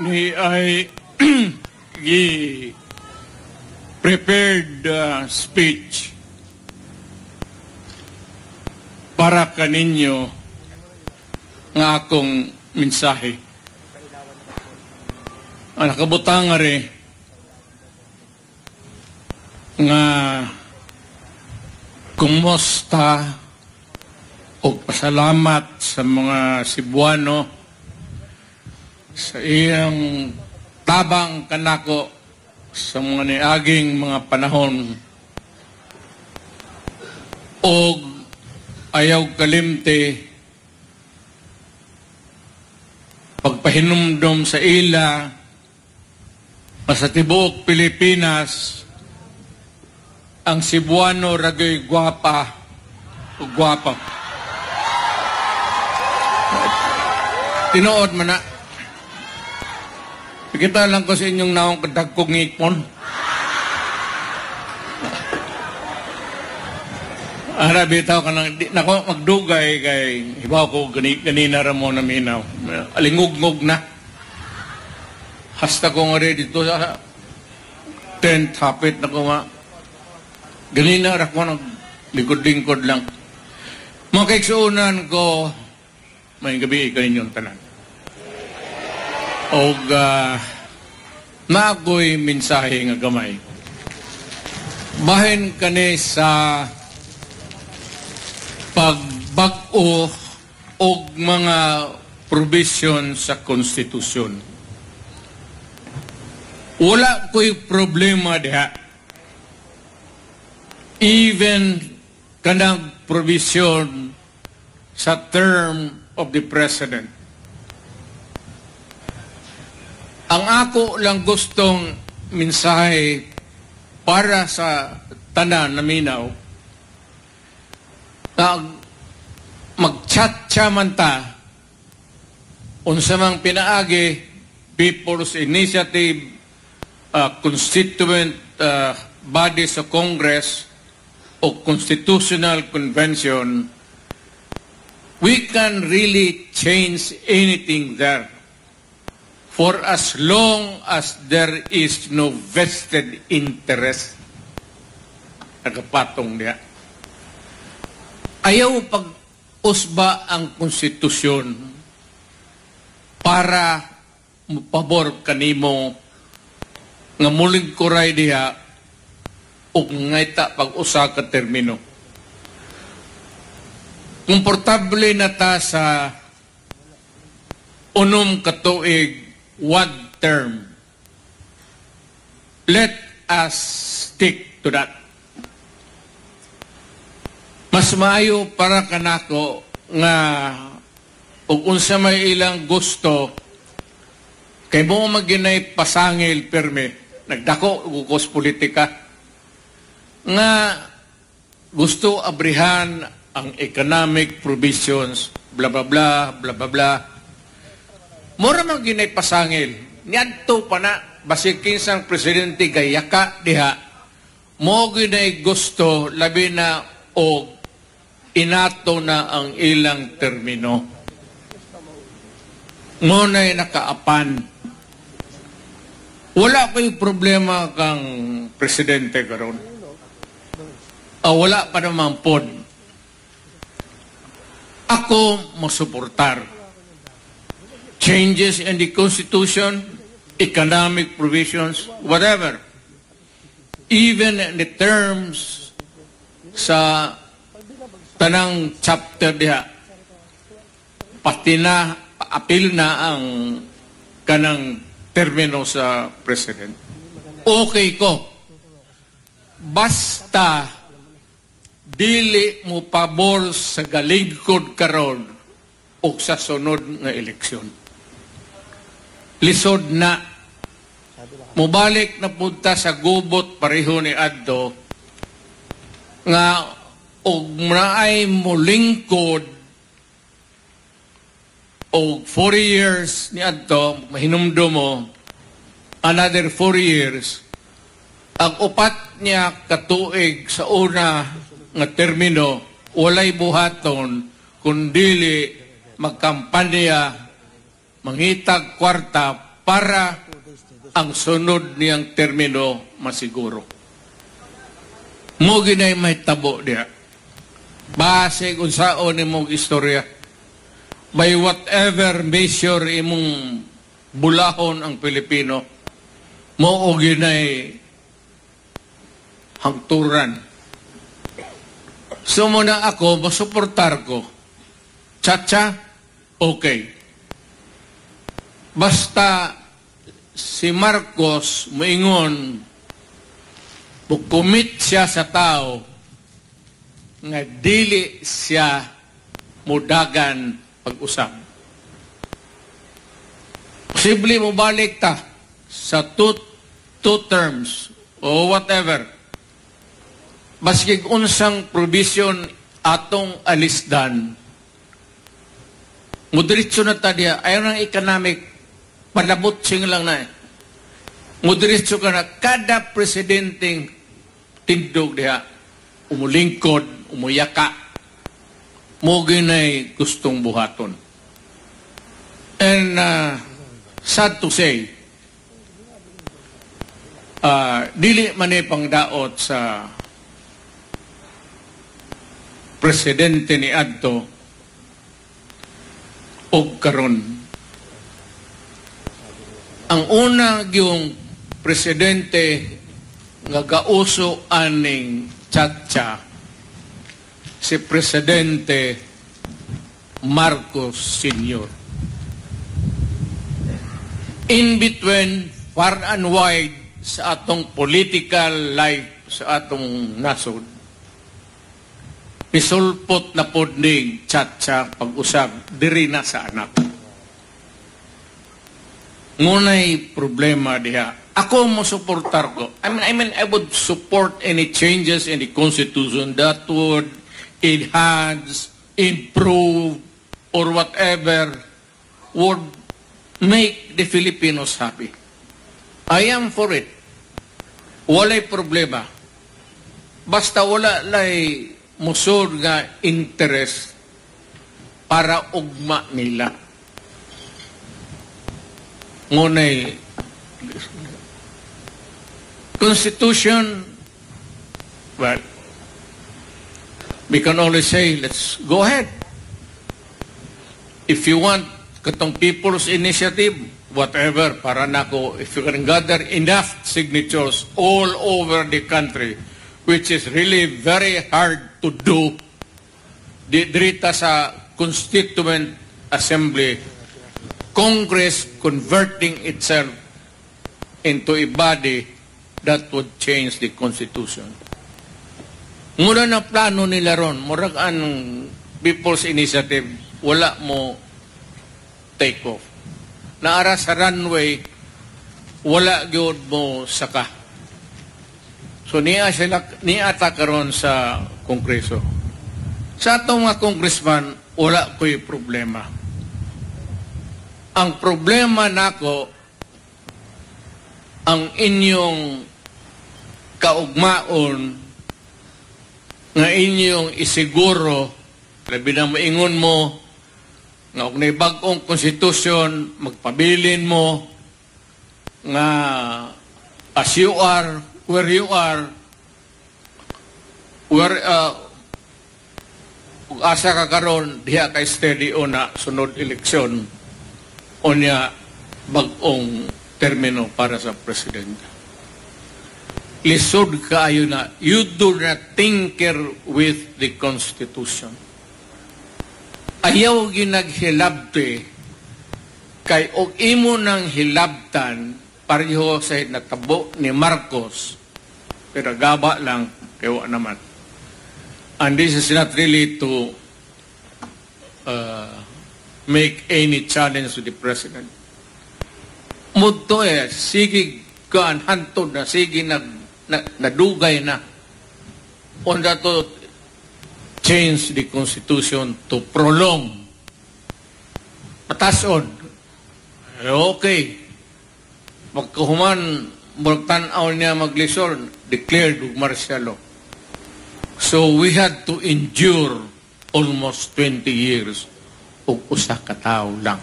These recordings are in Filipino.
ni ay prepared speech para kaninyo ng akong mensahe. Ang nakabutang nga rin nga kumusta o pasalamat sa mga Cebuano sa iyang tabang kanako sa mga niaging mga panahon o ayaw kalimte pagpahinumdom sa ila sa tibuok Pilipinas ang Cebuano ragoy guwapa o guwapa. Tinood man na. Pakita lang ko sa inyong naong kadagkog ngipon. Arabi tao ka nang, nako, magdugay kay, hibaw ko ganina ramon na minaw. Alingog-ngog na. Hasta ko nga rin dito sa tent, hapit na ko nga. Ganina ra ko nang likod-lingkod lang. Mga kaiksuunan ko, may gabi ikaw inyong tanan. O naako'y mensahe nga gamay. Bahin kani sa pagbag-o o mga provision sa konstitusyon. Wala ko'y problema diha. Even kanang provision sa term of the President. Ang ako lang gustong mensahe para sa tanan na minaw na mag-chat-cha man ta unsa mang pinaagi People's Initiative Constituent Bodies of Congress o Constitutional Convention, we can really change anything there. For as long as there is no vested interest, nagapatong niya. Ayaw pag-usba ang konstitusyon para mapabor kanimo nga muling kuray diha o ngaita pag-usa ka termino. Komportable na ta sa unom katuig one term. Let us stick to that. Mas maayo para kanako nga ug unsa may ilang gusto kay mo maginay pasangil perme nagdako gukos politika nga gusto abrihan ang economic provisions bla bla bla bla bla bla. Mura mang ginay pasangil, niadto pa na, basig kinsang presidente gayaka diha, mo ginay gusto, labi na o inato na ang ilang termino. Ngunay nakaapan. Wala ko'y problema kang presidente karon. Wala pa naman pod. Ako masuportar. Changes in the Constitution, economic provisions, whatever. Even in the terms sa tanang chapter diha, pati na, apil na ang kanang termino sa President. Okay ko. Basta dili mo pabor sa galingkod karon o sa sunod nga eleksyon. Lisod na mubalik na punta sa gubot pareho ni adto nga og mraay molingkod og 4 years ni adto mahinumdom mo another 4 years ang upat niya katuig sa una nga termino walay buhaton kundili magkampanya mangitag kwarta para ang sunod niyang termino masiguro. Mugi na may tabo niya. Base kung saan imong istorya. By whatever measure imong bulahon ang Pilipino, mugi na hangturan. So muna ako, masuportar ko. Chacha, okay. Basta si Marcos moingon, bukumit siya sa tao nga dili siya mudagan pag-usap. Posible mo balik ta sa two terms o whatever. Baskig unsang provision atong alisdan, moderitso na ta diya, ayaw ng economic, palabot sing lang na eh. Moderitso ka na, kada presidenteng tingdog diya, umulingkod, umuyaka, mugi na'y gustong buhaton. And sad to say, dili man ay pangdaot sa presidente ni adto og karon. Ang una yung presidente nga gauso aning chacha, si Presidente Marcos Sr. In between, far and wide, sa atong political life, sa atong nasod, misulpot na po ning chacha pag-usap, diri na sa anak. Ngunay problema diha. Ako mo supportar ko. I mean, I would support any changes in the Constitution that would enhance, improve, or whatever would make the Filipinos happy. I am for it. Walay problema. Basta wala lay musod nga interest para ugma nila. Ngunay, Constitution, well, we can only say, let's go ahead. If you want katong People's Initiative, whatever, para nako, if you can gather enough signatures all over the country, which is really very hard to do, dirita sa Constituent Assembly, Congress converting itself into a body that would change the Constitution. Muna na plano nila ron, murag anong People's Initiative, wala mo take-off. Naara sa runway, wala gyud mo saka. So niata karon sa Kongreso. Sa atong mga congressman, wala ko'y problema. Ang problema nako, ang inyong kaugmaon nga inyong isiguro, labi na moingon mo, nga kung may bagong konstitusyon, magpabilin mo, nga as you are, where you are, where, kung asa ka karon diha kay steady o na sunod eleksyon o niya bagong termino para sa presidente. Lisod kaayo na, you do not tinker with the Constitution. Ayaw ginaghilabte kay og imo nang hilabtan pareho sa natabo ni Marcos, pero gaba lang kayo naman. And this is not really to make any challenge to the president. Mudto eh, sige kaan hantod na, sige nadugay na on that to change the Constitution to prolong. Patason. Okay. Magkahuman, magtanaw niya maglisol, declared martial law. So we had to endure almost 20 years o usa ka tawo lang.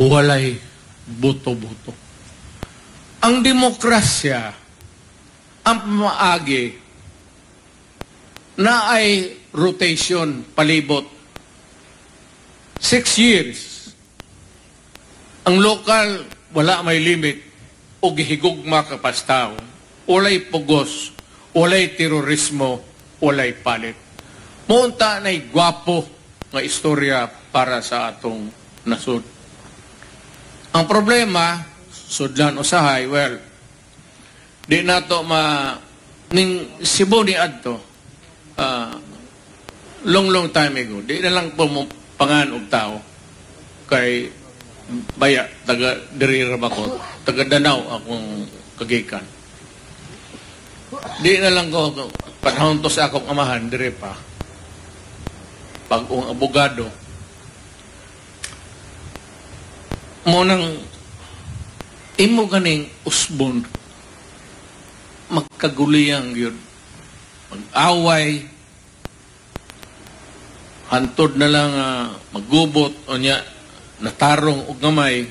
Walay buto-buto. Ang demokrasya, ang pamaagi na ay rotation, palibot. 6 years. Ang lokal, wala may limit. O gihigog makapastaw. Walay pugos. Walay terorismo. Walay palit. Munta na'y gwapo nga istorya para sa atong nasud. Ang problema, sudlan usahay, well, di nato ma... Ning Cebu ni Adto, long time ago, di na lang pumapangan og tao kay baya, taga dirira ba ko, taga Danao akong kagikan. Di na lang ko, panahon to sa akong amahan, dire pa, pag-ong abogado, munang imo ganing usbon, magkaguliyang yun. Mag-away, hantod na lang magubot o niya, natarong o gamay.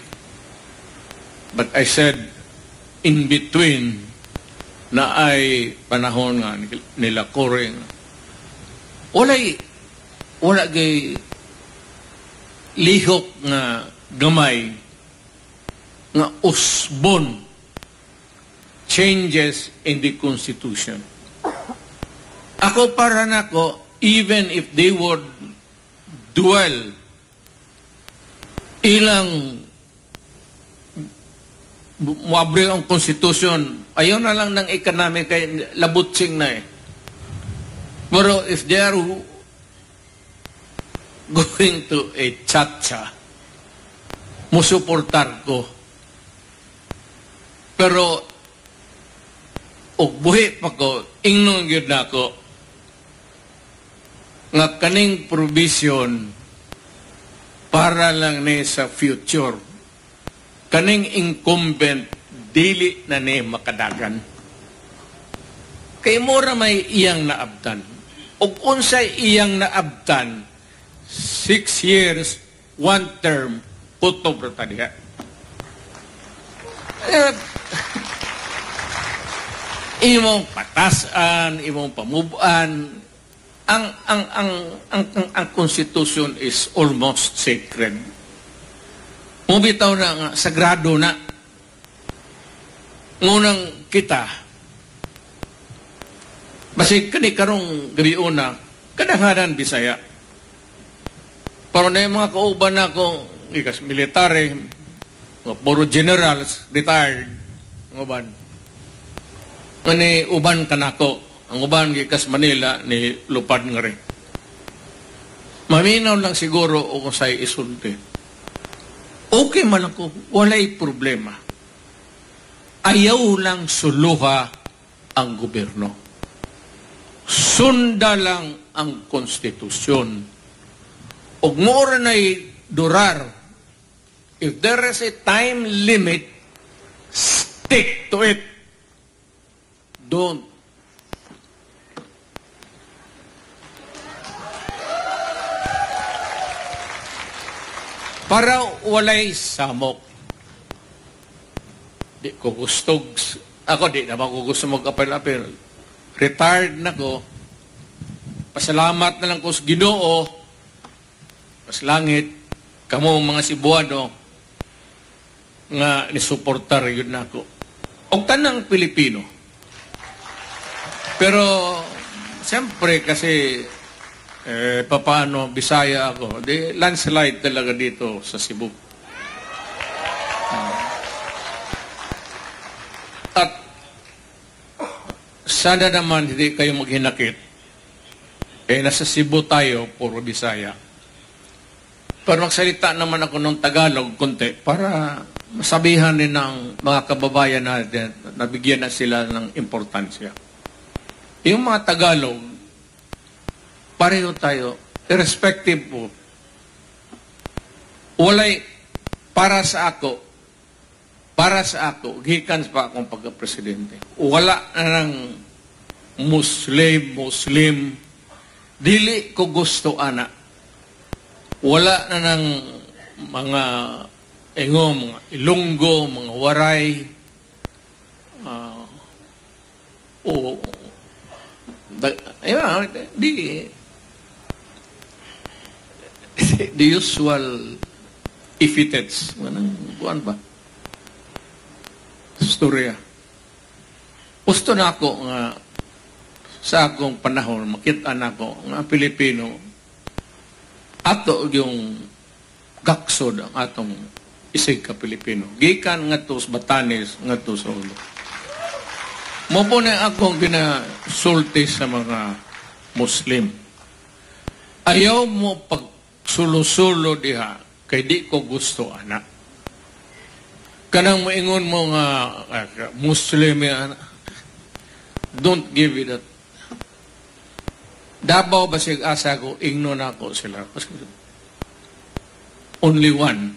But I said, in between, na ay panahon nga nila koring. Wala gay lihok nga gamay, nga usbon, changes in the Constitution. Ako para nako, even if they would dwell ilang muabre ang Constitution, ayaw na lang ng economic kay labutsing na eh. Pero if they are going to a chacha, musuportar ko. Pero o buhi pa ko, ingnong yun na ko, nga kaning provision para lang ni sa future, kaning incumbent, dili na ni makadagan. Kay mura may iyang naabtan. O unsay iyang naabtan, 6 years, 1 term, puto brutadya. Imong patasan, imong pamubuan, ang Constitution is almost sacred. Mubitaw na nga, sagrado na. Ngunang kita, basig kanikarong gabi una, kadanghanan Bisaya. Pero na yung mga kauban na ako, ikas military, puro generals, retired, nguban. Ni uban kanako, ang uban gikas Manila ni lupad nga rin. Maminaw lang siguro o kung sa'y isulti. Okay man ako, wala'y problema. Ayaw lang suluha ang gobyerno. Sunda lang ang konstitusyon. Og more na'y durar, if there is a time limit, stick to it. Don't. Para walay samok. Di ko gusto. Ako di naman ko gusto magkapil-apil. Retired na ko. Pasalamat na lang ko sa Ginoo. Mas langit. Kamu mga Cebuano nga nisuportar yun na ko. O tanang Pilipino. Pero, siyempre, kasi papaano, Bisaya ako. Di, landslide talaga dito sa Cebu. At, sana naman hindi kayo maghinakit. Eh, nasa Cebu tayo, puro Bisaya. Pero magsalita naman ako ng Tagalog, konti, para masabihan din ng mga kababayan natin, nabigyan na sila ng importansya. Yung mga Tagalog, pareho tayo, irrespective po. Walay, para sa ako, gikan pa akong pagka-presidente. Wala na ng Muslim, dili ko gusto, ana. Wala na ng mga Engo, mga Ilonggo, mga Waray, the usual epithets. Kuan ba? Storya. Gusto na ako nga sa akong panahon, makita na ako nga Pilipino, ato yung gaksod ang atong isig ka Pilipino. Gikan nga to sa Batanes, nga to sa ulo. Mabunay akong ginasulti sa mga Muslim. Ayaw mo pagsulo-sulo diha, kay di ko gusto, anak. Kanang maingon mo nga Muslim, anak. Don't give it up. Dabaw ba siya asa ko, igno na ako sila. Only one.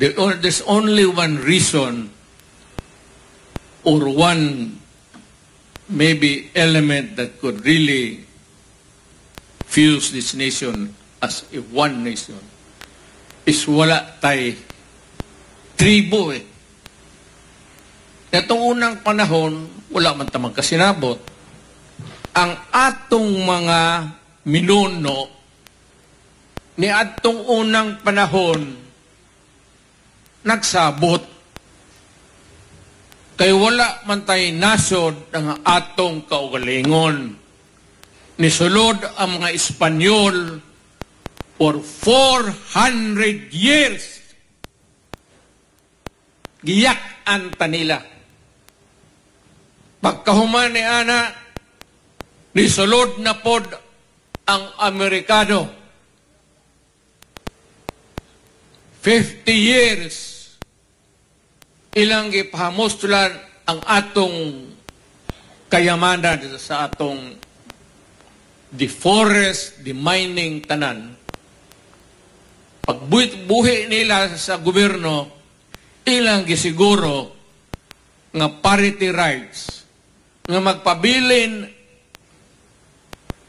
There's only one reason or one maybe element that could really fuse this nation as a one nation is wala tay tribo eh. Itong unang panahon, wala man tamang kasinabot. Ang atong mga minuno ni atong unang panahon nagsabot. Kay wala man tayo nasod ang atong kaugalingon. Nisulod ang mga Espanyol for 400 years. Giyak-an ta nila. Pagkahuman ni Ana, nisulod na pod ang Amerikano. 50 years ilang ipahamustulan ang atong kayamanan sa atong the forest, the mining tanan. Pagbuhi nila sa gobyerno, ilang gisiguro nga parity rights nga magpabilin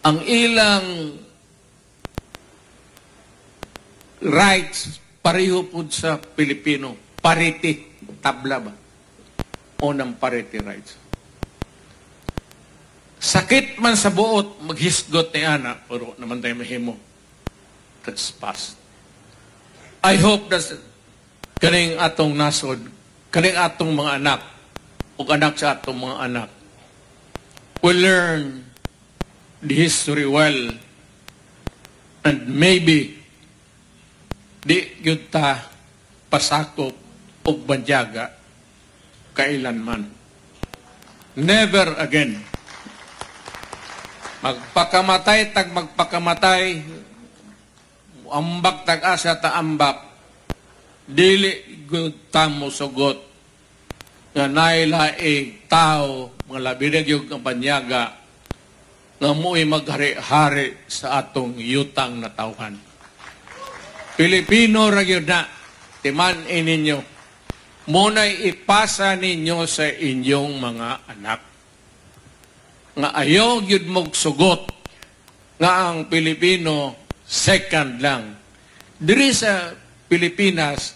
ang ilang rights pareho po sa Pilipino. Parity, tabla ba? O ng parity rights. Sakit man sa buot, maghisgot ni Ana, pero naman tayo mahimo. That's past. I hope that kaning atong nasod, kaning atong mga anak, o anak sa atong mga anak, we learn the history well and maybe di yun ta pasakop o bandyaga kailanman. Never again. Magpakamatay tag magpakamatay, ambak tag asa ta ambak, dili yun ta musugot na nailaing tao mga labirag yung kampanyaga na mo'y maghari-hari sa atong yutang na tauhan. Pilipino ragyo na, timan ininyo, muna'y ipasa ninyo sa inyong mga anak. Nga ayaw yun magsugot nga ang Pilipino second lang. Diri sa Pilipinas,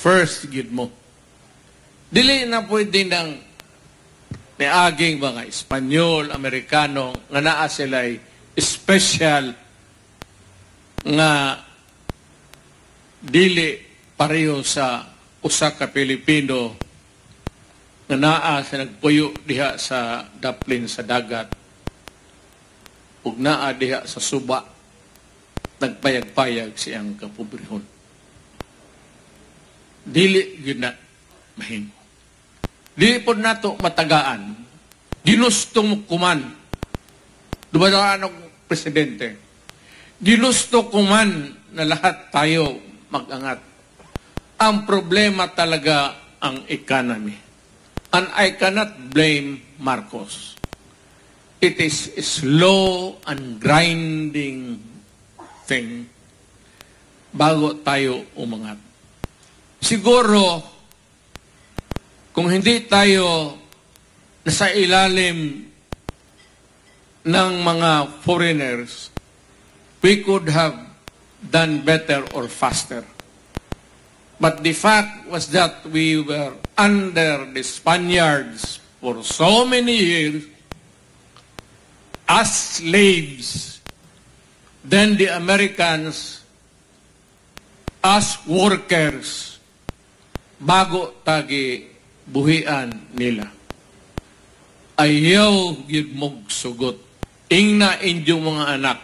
first yun mo. Dili na pwede ng may aging mga Espanyol, Amerikano, nga naa sila'y special nga dili pareho sa usa ka Pilipino nga naa sa nagpuyo diha sa daplin sa dagat ug naa diha sa suba nagpayag-payag siyang kapobrehon. Dili yun na mahimo. Di po nato matagaan. Ginusto mo kuman. Dumadaan ang presidente. Ginusto kuman na lahat tayo magangat. Ang problema talaga ang economy. And I cannot blame Marcos. It is a slow and grinding thing bago tayo umangat. Siguro, kung hindi tayo nasa ilalim ng mga foreigners, we could have done better or faster. But the fact was that we were under the Spaniards for so many years as slaves. Then the Americans as workers bago tagi buhian nila. Ayaw gid mugsugot. Ingna inyong mga anak,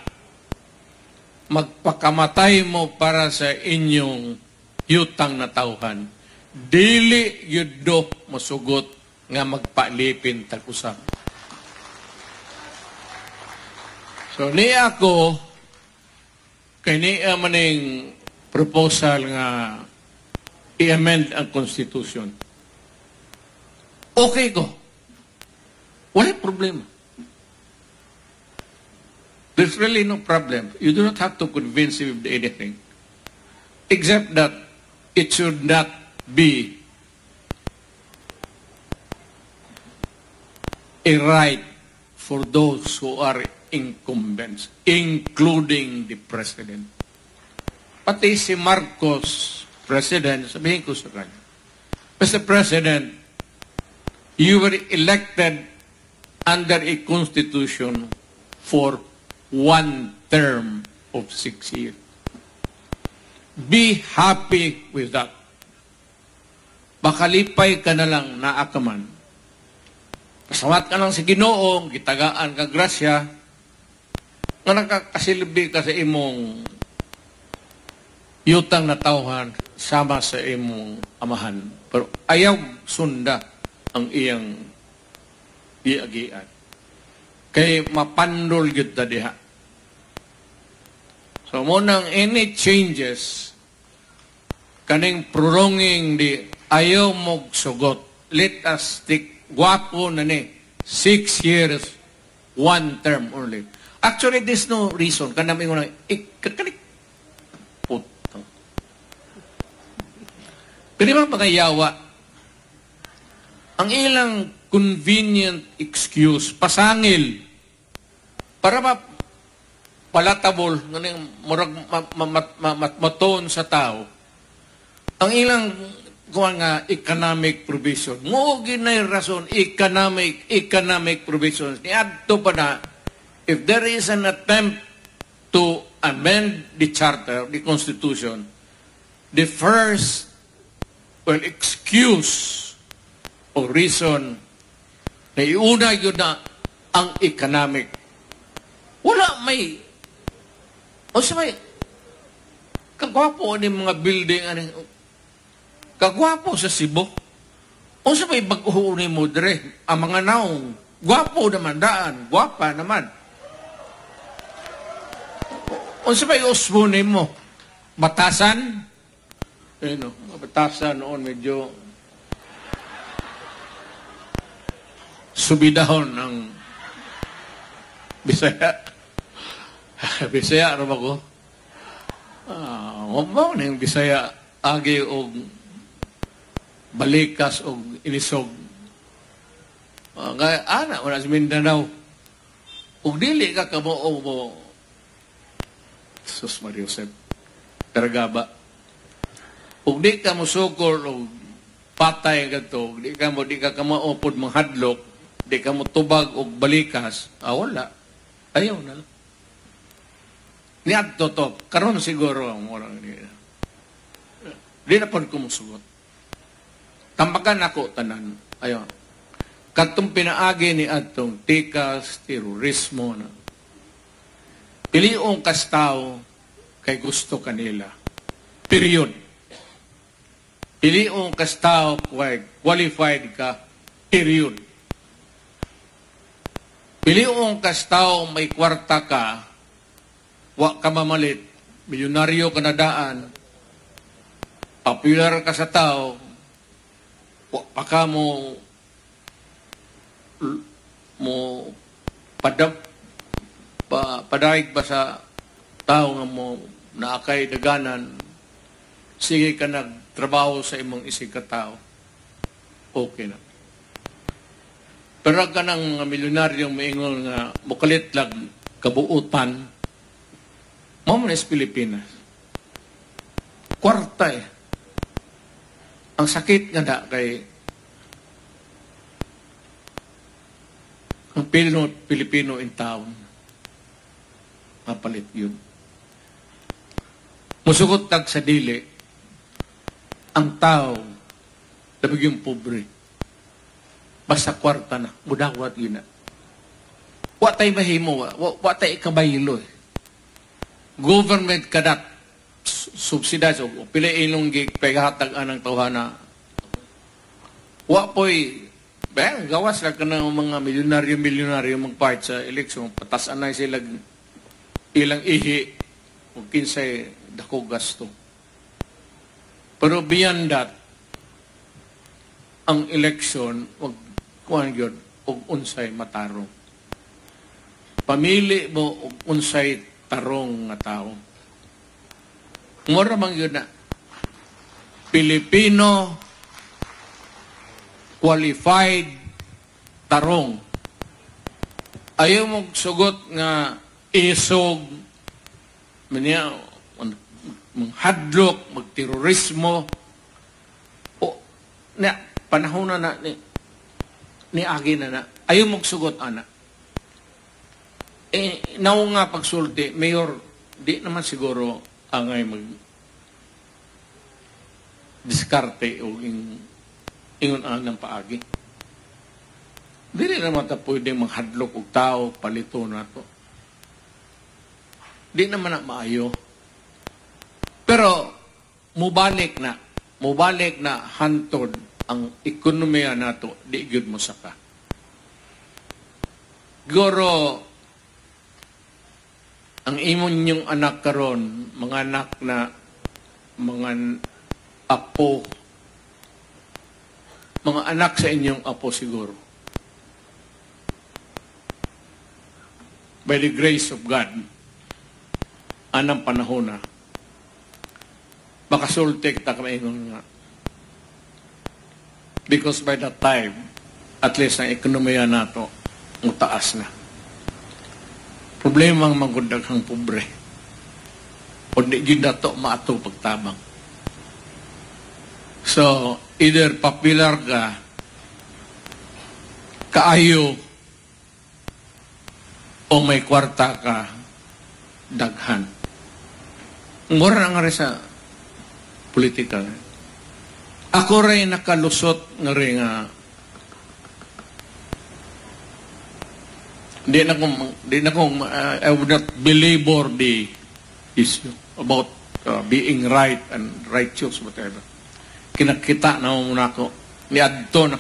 magpakamatay mo para sa inyong yutang na tawhan. Dili yudo masugot nga magpalipin takusang. So ni ako, kaniya maning proposal nga i-amend ang Constitution. Okay ko. Wala problema. There's really no problem. You do not have to convince him of anything. Except that it should not be a right for those who are incumbents, including the president. Pati si Marcos, president, sabihin ko sa kanya, Mr. President, you were elected under a constitution for one term of 6 years. Be happy with that. Makalipay ka na lang naakaman. Pasawat ka lang sa Ginoo, gitagaan ka grasya, nga nakakasilbi ka sa imong yutang na tawhan sama sa imong amahan. Pero ayaw sunda ang iyang iagian. Kay mapandol yun na diha. So, munang any changes, kaning prolonging di ayaw magsugot. Let us stick, guwapo na ni, 6 years, one term only. Actually, there's no reason. Kanami ko na, ikakalik. Puto. Pwede ba magayawa? Ang ilang convenient excuse, pasangil, para palatable, matmaton sa tao, ang ilang economic provision. Mugi na yung rason, economic provisions. Niadto pa na, if there is an attempt to amend the charter, the constitution, the first, well, excuse or reason na iuna yun na ang economic. Wala may o sa may kagwapo ni mga building ano, kagwapo sa Cebu o sa may baguho ni Mudre ang mga naong gwapo naman daan, gwapa naman o sa may usbo ni mo batasan no, batasan noon medyo subidahon ng Bisaya. Bisaya, ano ba ko? Mabaw na yung Bisaya, agi o balikas o inisog. Kaya, anak, wala si Mindanao. Kung dili ka ka mo, o mo, Jesus Mario Joseph, Pergaba. Kung di ka mo sukol, o patay ka to, di ka maupod mga hadlok, di ka mo tubag o balikas, wala. Ayaw na lang. Niadto to. Karoon siguro ang orang niya. Di na po kumusugot. Tambakan ako, tanan. Ayaw. Katong pinaagi ni atong tikas, terorismo na. Piliong kastaw kay gusto kanila. Period. Piliong kastaw kay qualified ka. Period. Piliong kastaw may kwarta ka, wa ka mamalit, milyonaryo ka na daan, popular ka sa tao, wa pa ka mo padaig ba sa tao nga mo naakay daganan, sige ka nagtrabaho sa imong isig ka tao, okay na. Pero ka ng mga milyonaryong maingol na mukalit lang kabuutan, mamunis Pilipinas. Kwarta eh. Ang sakit nga na kay ang Pilipino in town. Mapalit yun. Musukot tag sa dili, ang tao, labig yung pobre. Basta kwarta na, mudawat yun na. Wa tayo mahimo, wa tayo ikabaylo. Government kadak, subsidize o piliin nung paghatag-an ng tawhana. Wa po'y gawas lang ka ng mga milyonaryo mag-part sa eleksyon. Patasan na sila ilang ihi o kinsay dako gasto. Pero beyond that, ang eleksyon kuhan yun o unsay matarong. Pamili mo o unsay tarong nga tao. Mura mang yun na Pilipino qualified tarong. Ayaw mong sugot nga isog, manghadlok, magterorismo. O, na, panahon na na, ni Agi na na. Ayaw mong sugot, ana. Eh, naong nga pagsulti, Mayor, di naman siguro angay mag-diskarte o ingon-ang ng paagi. Dili naman ta pwede manghadlok og tao, palito na to. Di naman na maayo. Pero, mubalik na hantod ang ekonomiya nato, di gyud mo saka. Goro, ang imon yung anak karon, mga anak na, mga apo, mga anak sa inyong apo siguro. By the grace of God, anang panahon na, makasultik na kami nga. Because by that time, at least ang ekonomiya nato, mutaas na. Problema ang magundaghang pobre. O di yun na ito maato pagtabang. So, either popular ka, kaayo, o may kwarta ka, daghan. Mura na nga rin sa politika. Ako rin nakalusot nga rin nga I would not belabor the issue about being right and righteous, whatever. Kinakita na muna ako. Niadto na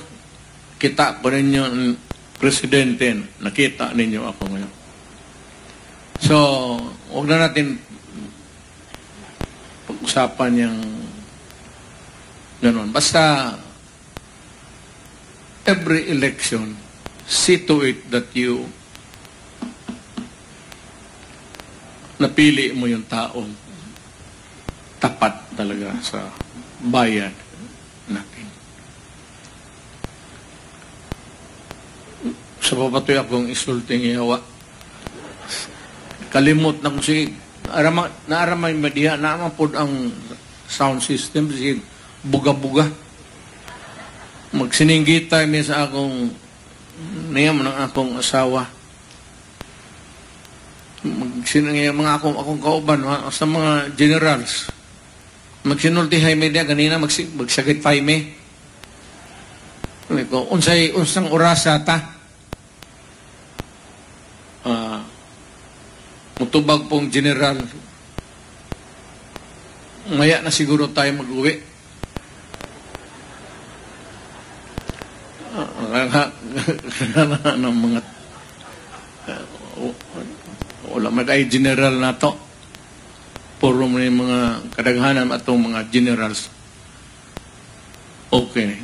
kita ko ninyo ang presidente. Nakita ninyo ako ngayon. So, huwag na natin pag-usapan yung ganun. Basta, every election, see to it that you napili mo yung taong tapat talaga sa bayan natin. Sa papatoy akong isulting ihawa. Kalimot na kung sige, naaramay madiha, naaman po ang sound system, sige, buga-buga. Magsininggita niya sa akong niyam ng akong asawa. Sinangya mga akong kauban sa mga generals. Magsinultihay me niya ganina, magsagitay me. Sabi ko, unsang orasa ta? Mutubag pong general. Maya na siguro tayo mag-uwi. Ng mga wala man ay general na to. Puro may mga kadaghanan atong mga generals. Okay.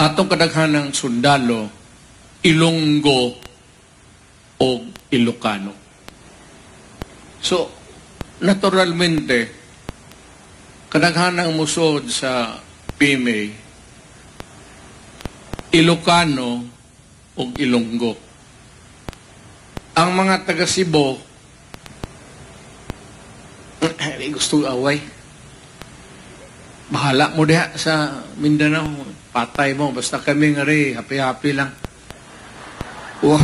Atong kadaghanang sundalo, Ilonggo o Ilocano. So, naturalmente, kadaghanang musod sa PMA, Ilocano o Ilonggo. Ang mga taga-Cebu, gusto away. Bahala mo diha sa Mindanao. Patay mo. Basta kami nga rin, happy-happy lang. Oh.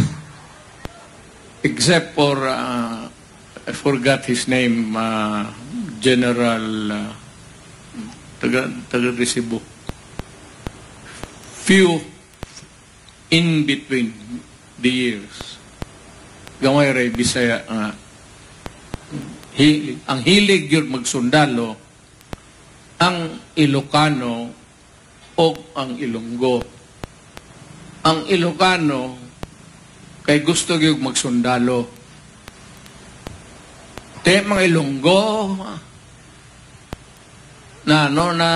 Except for, I forgot his name, General Taga-Resibo. Few in between the years. Gamay rin, Bisaya, ang hilig yun magsundalo, ang Ilocano o ang Ilonggo. Ang Ilocano kay gusto yung magsundalo. Te mga Ilonggo na no na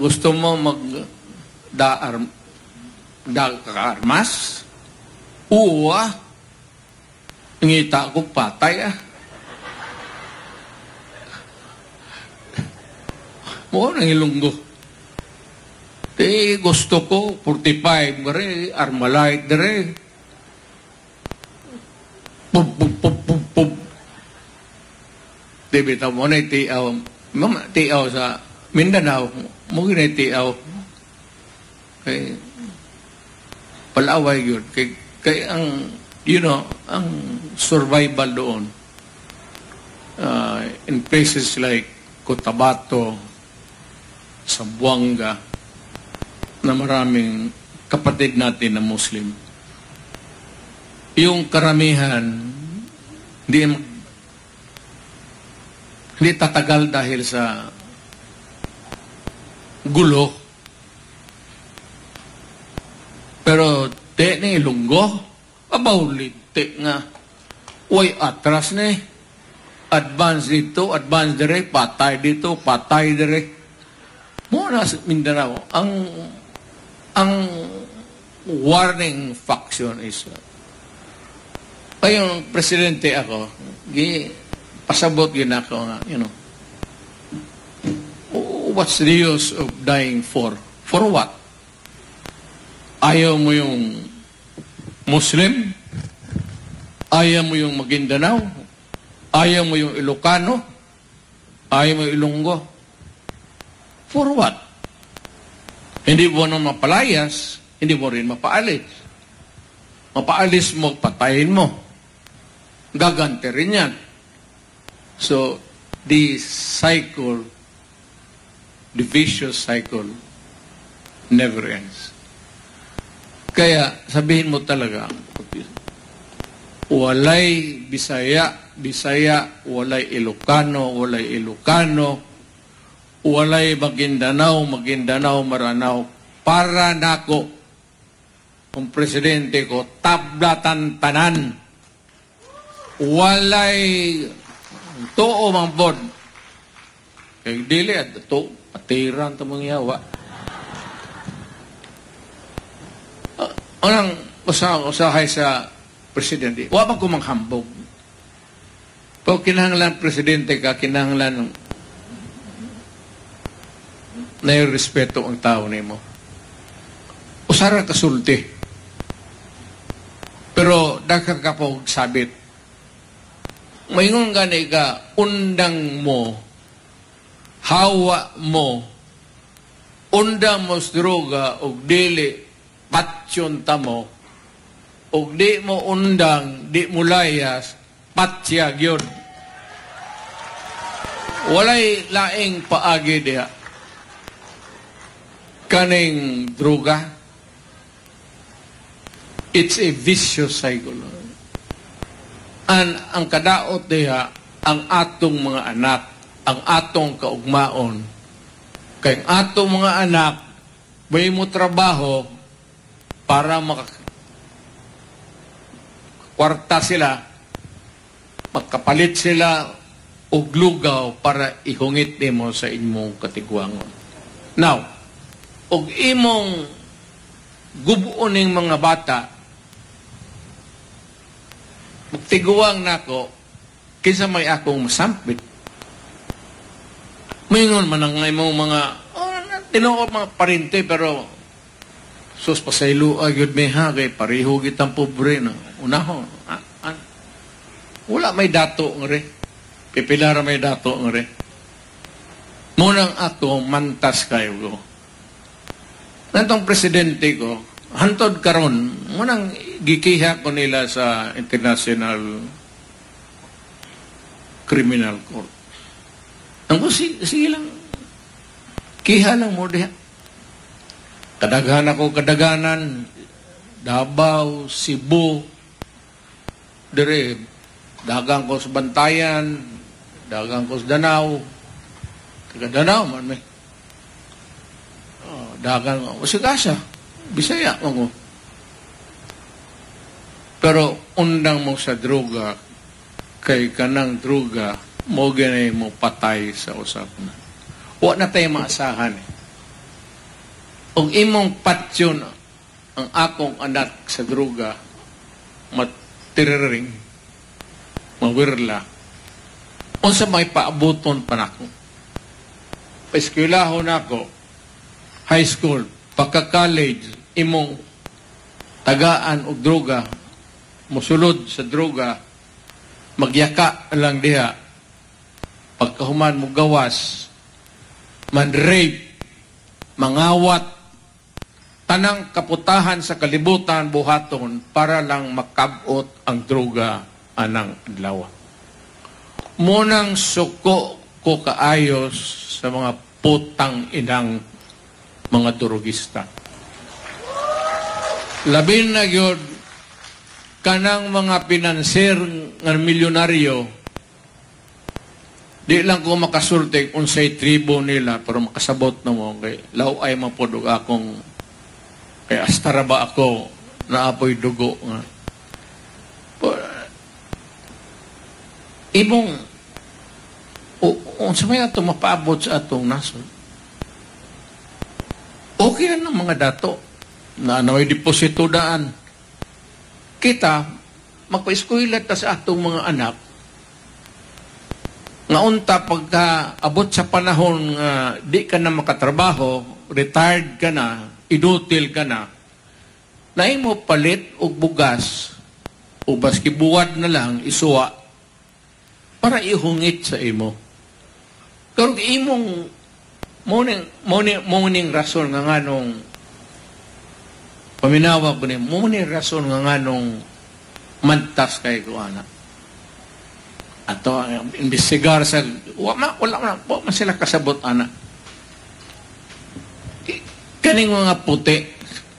gusto mo magdaarmas. Uwa, ngita ko patay ah. Oo, nang Ilonggo. Te, gusto ko, 45, gari, Armalite, gari. Pum, pum, pum, pum, pum. Te, bitaw mo na itiaw. Mama, tiaw sa Mindanao. Mungkin na itiaw. Kay, palaway yun. Kay ang, you know, ang survival doon. In places like Cotabato, Sambuanga, na maraming kapatid natin na Muslim. Yung karamihan, hindi tatagal dahil sa gulo. Pero te ni Ilonggo, abaulitik nga. Uy, atras ni. Advance dito, advance dire, patay dito, patay dire. Muna sa Mindanao, ang warning faction is, yung presidente ako, pasabot yun ako nga, you know, what's the use of dying for? For what? Ayaw mo yung Muslim? Ayaw mo yung Maguindanao? Ayaw mo yung Ilocano? Ayaw mo yung Ilonggo? For what? Hindi mo nang mapalayas, hindi mo rin mapaalis. Mapaalis mo, patayin mo. Gaganti rin yan. So, the cycle, the vicious cycle, never ends. Kaya, sabihin mo talaga, walay Bisaya, Bisaya, walay Ilocano, walay Ilocano, walay Maguindanao, Maguindanao, Maranao. Para nako, kung presidente ko, tablatan tanan. Walay too mang bod. Kaya dili at to, patiran ito mong yawa. Anong usahay sa presidente? Wapag ko manghambog. Pag kinahanglan presidente ka, kinahanglan na yung respeto ang tao na mo. Usara kasulti. Pero daghan ka po sabit. Mayroon ganay ka, undang mo, hawa mo, undang mo droga o dili, patsyon ta mo, o di mo undang, di mo layas, patsya yun. Walay laing paagi diya. Kaning droga, it's a vicious cycle. And ang kadaot niya, ang atong mga anak, ang atong kaugmaon. Kaya ang atong mga anak, may mo trabaho para makakwarta sila, magkapalit sila o lugaw para ihungit nimo sa inyong katigwangon. Now, og imong gubuon ng mga bata, magtiguang nako kaysa may akong masampit. Mayroon man ang imong mga, tinuok mga parente, pero sus pasaylo agad may hagay, pareho kitang pobre na. Unahon, wala may dato ng re. Pipilara may dato ng re. Munang ato, mantas kayo ko. Nantong presidente ko, hantod karon, munang gikiha ko nila sa International Criminal Court. Ang ko, sige lang, kiha lang mo diha. Kadaghan ako, kadaganan, Davao, Cebu, dire, dagang ko sa Bantayan, dagang ko sa Danao, Kagadanaw man may. Oh, dagang ko. Usigasa. Bisaya mo ko. Pero undang mo sa droga, kay kanang droga, mo ganay mo patay sa usap na. Huwag na tayo maasahan eh. Kung imong patyon ang akong anak sa droga, matiriring, mawirla, unsa may paabuton pa na ko. Eskwelahon ako, high school, pagka-college, imong tagaan o droga, musulod sa droga, magyaka lang diha, pagkahuman mo gawas, man-rape, mangawat, tanang kaputahan sa kalibutan, buhaton, para lang makabot ang droga, anang adlaw. Munang suko ko kaayos sa mga putang inang mga durugista. Labing na yun, kanang mga pinanser ng milyonaryo, di lang ko makasurte kung sa'y tribo nila, pero makasabot na mo. Kay, law ay mapudog akong, kay astara ba ako, naapoy dugo nga. Ibong, o sumaya ito mapaabot sa atong nasod. Okay na ng mga dato na naway deposito daan. Kita, magpa-eskwela ta sa atong mga anak. Ngaunta, pagkaabot sa panahon nga di ka na makatrabaho, retired ka na, inutil ka na, nahin mo palit o bugas o baski buwad na lang isuwa para ihungit sa imo. Karong imong morning rason nga nganong paminawa ko ni morning rason nga nganong mantas kay ko ana. Ato ang imbestigar sa wala po man sila kasabot ana. Kaning mga puti,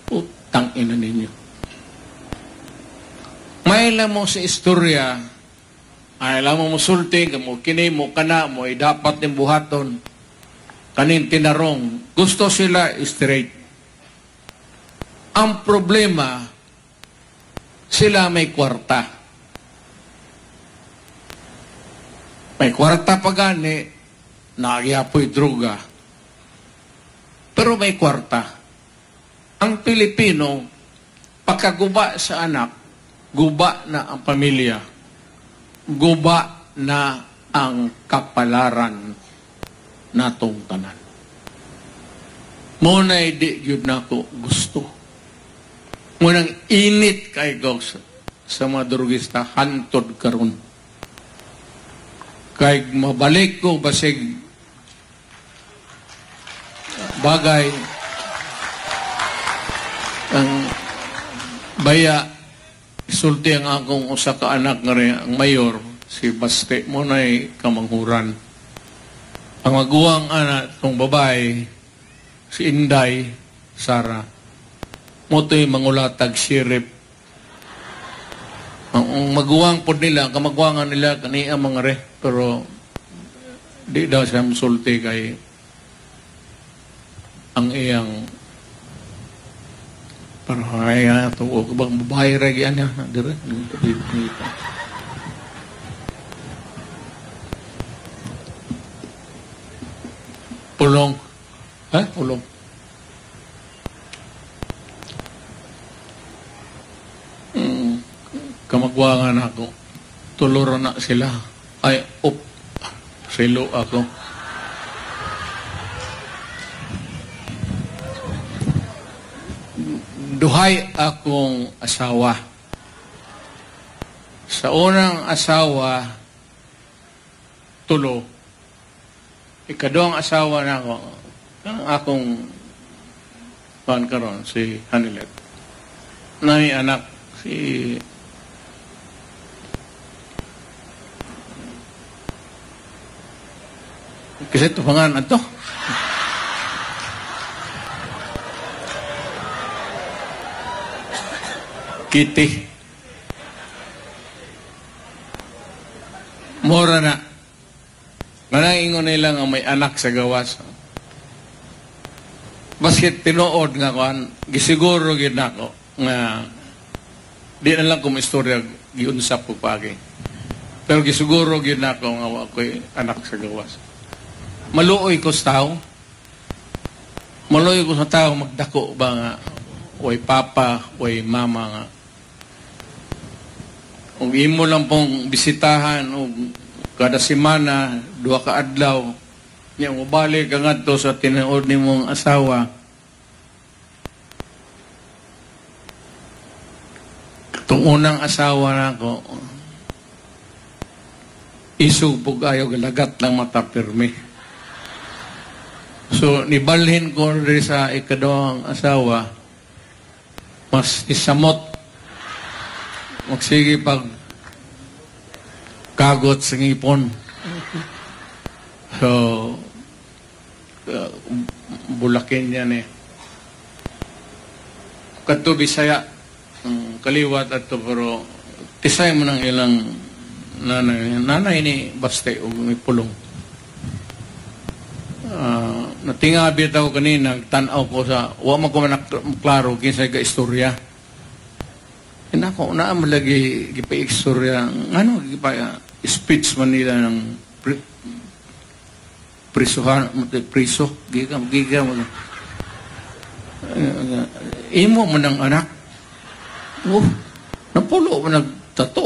putang ina ninyo. May lamo sa istorya. Ay, alam mo musulti, mo kinay mo kana, mo ay dapat din buhaton. Kanin tinarong, gusto sila straight. Ang problema, sila may kwarta. May kwarta pa gani, naagiapoy droga. Pero may kwarta. Ang Pilipino, pagkaguba sa anak, guba na ang pamilya. Guba na ang kapalaran natong tanan. Muna'y di yun na ko gusto. Munang init kay Gogs sa mga drugista, hantod karon. Kay mabalik ko basig bagay ang baya. Sulti ang akong usa ka anak nga rin, ang mayor, si Baste, muna'y kamanghuran. Ang maguwang anak, itong babae, si Inday Sara, moto'y mangulatag sirip. Ang maguwang po nila, ang kamagwangan nila, kaniya mga rin, pero di daw siya masulti kay ang iyang parang kaya ito, o kabang babae ragi, ano, direct. Pulong. Ha? Pulong. Kamagwangan ako. Tuluro na sila. Ay, op. Silo ako. Duhay akong asawa. Sa unang asawa, tulo. Ikadong asawa na ako, ang akong pan karon si Honeylet. May anak si kasi tuhangan ato. Kitty. Mora na. Manaingon nila nga may anak sa gawas. Baskit tinuod nga kuan, gisiguro gid nako nga di na lang kung istorya giunsap ko pagi. Pero gisiguro gid nako nga wa koy anak sa gawas. Maluoy ko sa tao. Maluoy ko sa tao magdako ba nga way papa, way mama nga. Kung imo lang pong bisitahan o kada semana, dua ka adlaw, niya mo balik ka nga to sa tinuod ni mong asawa. Itong unang asawa na ako, isubog ayaw galagat ng mata pirmi. So, nibalhin ko rin sa ikadawang asawa, mas isamot, magsige pag kagot sa ngipon. So, bulakin yan eh. Kadto Bisaya, kaliwat at to, pero tisay mo ng ilang nanay. Nanay ni Baste o ni Pulong. Natingabi ako kanina, tanaw ko sa, huwag mo ko maklaro kinsa ka istorya. Inako, na mo lagi gipa-istorya, ano, gipa-speech man nila ng priso, giga mo. Imo mo ng anak. Oh, napulo mo nagtato.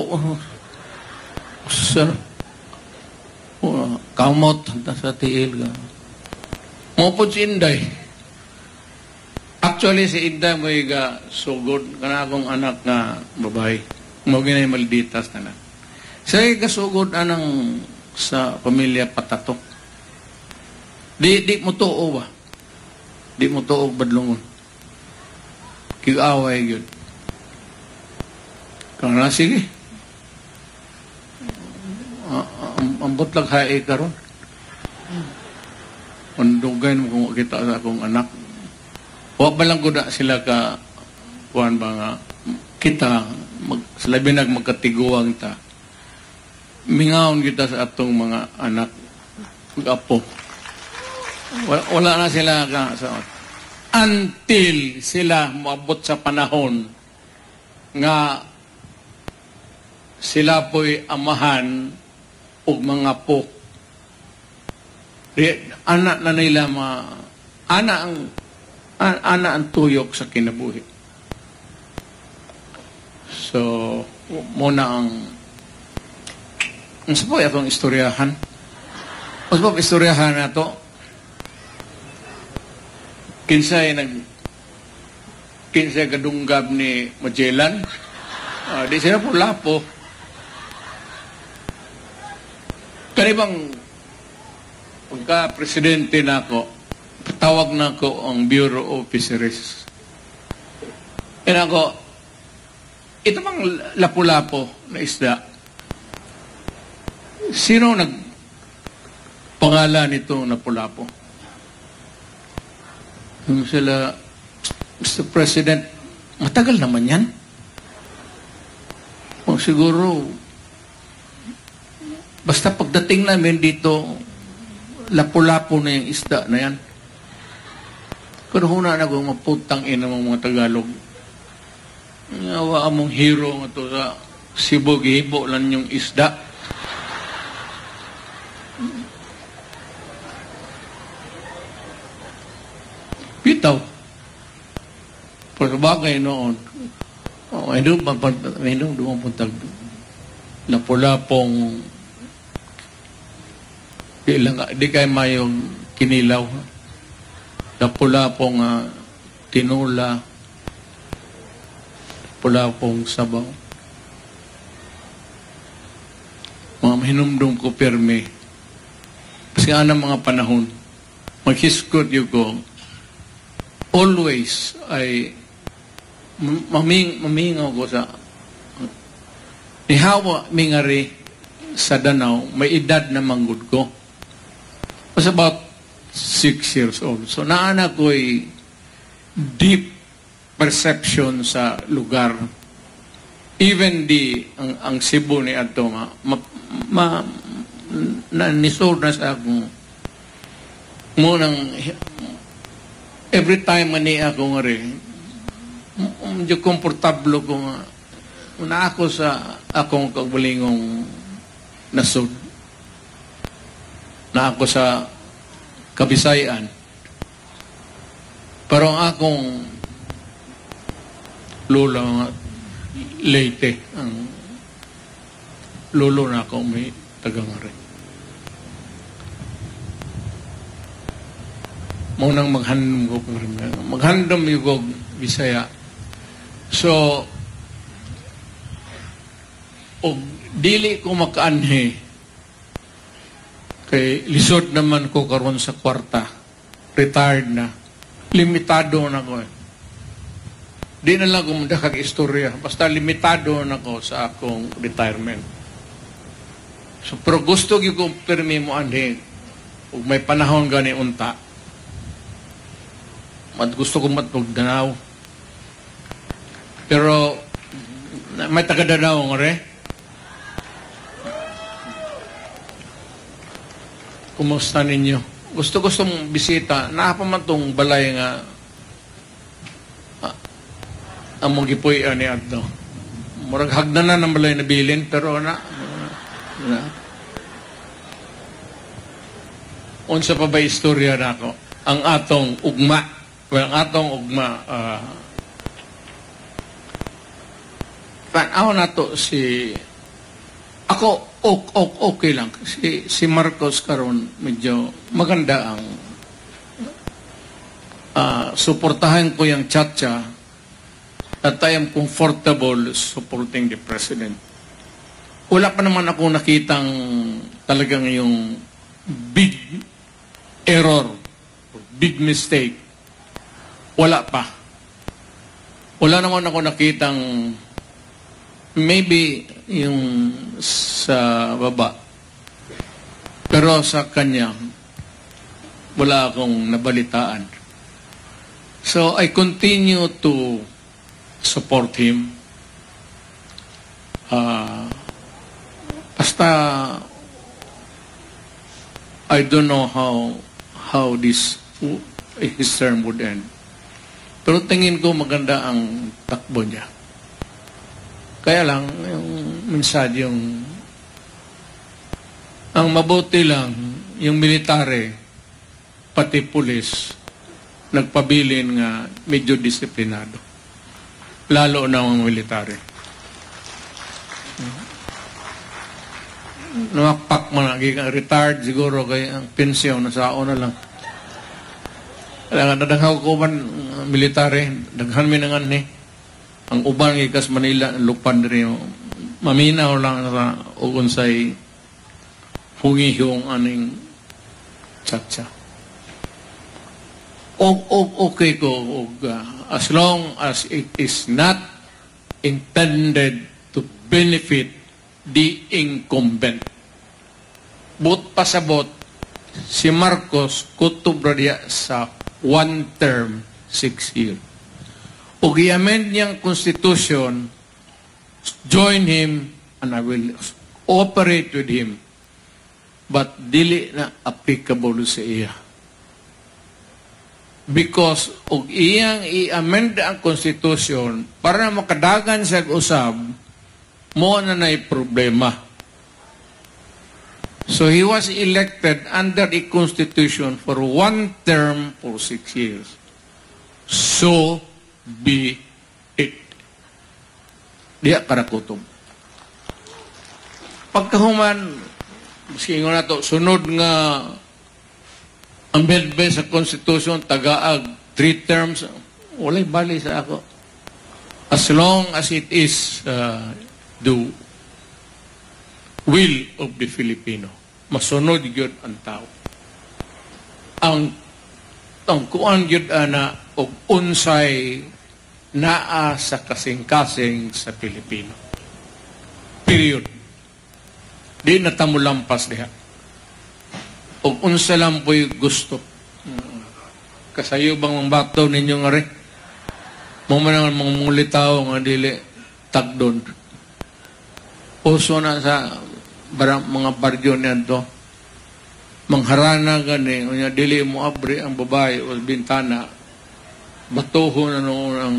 Sir, kamot sa tiil ka. Mupod si Inday. Actually, si Inday may sugod kana akong anak na babae. Maginay malditas na na. Siya kasugod anang sa pamilya patato. Di mo too ba? Di mo too badlungon. Kig-away yun. Kaya na, sige. Ambot lang hae ka ron. Pandugay mo kung kita sa akong anak. Huwag ba lang ko na sila ka, kuhan ba nga, kita, sila binag magkatiguang ta. Mingaon kita sa atong mga anak, mag-apo. Wala na sila ka sa until sila maabot sa panahon nga sila po'y amahan o mga po. Anak na nila ma anak ang tuyok sa kinabuhi. So muna ang sapoy akong istoryahan. Ang sapoy istoryahan na to. Kinsay kadunggab ni Magellan. Di sila po lapo. Kanibang pagka-presidente na ako, patawag na ako ang Bureau Officers. And ako, ito bang lapu-lapu na isda? Sino nagpangalan nito lapu-lapu? Yung sila, Mr. President, matagal naman yan. O siguro, basta pagdating namin dito, lapu-lapu na yung isda na yan. Pero huna na kung maputang ina mga Tagalog. Nawa mong hero nga to sa Cebu, gihibo lang yung isda. Pitaw. Pero bagay noon, may doon dumapuntag lapu-lapong di kayo mayong kinilaw. Lapu-lapong tinula. Lapu-lapong sabaw. Mga hinumdum ko pirmi. Kasi anong mga panahon, maghiskod yung ko, always ay mamingaw ko sa nihawa mingari sa Danao, may edad na manggod ko. I was about 6 years old. So naanak ko'y deep perception sa lugar. Even ang Cebu ni Atoma, nanisod na sa akong munang every time mani ako nga rin, medyo komportablo ko nga. Una ako sa akong kagbulingong nasod. Na ako sa Kabisayan. Pero ang akong lula nga, Leyte, ang lolo na ako may tagang rin. Munang maghandom ko kung rin. Maghandom yung Bisaya. So, og dili ko makaanhe kay lisod naman ko karon sa kwarta, retired na, limitado na ko. Di na lang kumunda kag istorya, basta limitado na ko sa akong retirement. So pero gusto gyud ko pirmi mo anhi ug may panahon gani unta. At gusto ko matugdanaw. Pero may tagadanaw nga re. Kumusta ninyo? Gusto mong bisita. Nakapaman tong balay nga ang magipuya ni Adno. Murag hagdan na ng balay na bilin, pero na. Unsa pa ba istorya na ako? Ang atong ugma. Well, ang atong ugma, tanaw na to si ako. Okay lang. Si Marcos karon medyo maganda ang suportahan ko yung chacha at I am comfortable supporting the president. Wala pa naman ako nakitang talagang yung big error, big mistake. Wala pa. Wala naman ako nakitang maybe yung sa baba. Pero sa kanya, wala akong nabalitaan. So I continue to support him. Basta, I don't know how this his term would end. Pero tingin ko maganda ang takbo niya. Kaya lang, yung mensahe yung ang mabuti lang, yung military, pati pulis, nagpabilin nga medyo disiplinado. Lalo na ang military. Namakpak mo na, retired siguro, kaya ang pensyon, nasao na lang. Kailangan, nadaghaw ko man, military, daghan minangan ni. Ang ubang ikas Manila, lupan rin yung maminaw lang sa ugunsay hungihong aning tsa-tsa. Okay ko. As long as it is not intended to benefit the incumbent. Bot pa sa bot, si Marcos kutubradya sa one term, 6 years. Pag-i-amend niyang constitution, join him and I will operate with him. But dili na applicable sa iya. Because og iyang i-amend ang constitution para makadagan sa usab, mo na na'y problema. So he was elected under the constitution for one term for 6 years. So, be it. Diya karakutom. Pagkahuman, maski nga na to, sunod nga ang bedbe sa Constitution, tagaag, 3 terms, walay bali sa ako. As long as it is the will of the Filipino, masunod yun ang tao. ang kuan yun na o unsay naa sa kasing-kasing sa Pilipino. Period. Di natamulampas diha. O unsay lang po'y gusto. Kasayo bang bakto ninyo nga rin? Mumanang mangmuli tao nga dili tagdon. Puso na sa mga baryo niyan to. Mangharana gani, unya dili mo abri ang babae o bintana, batuho na noon ang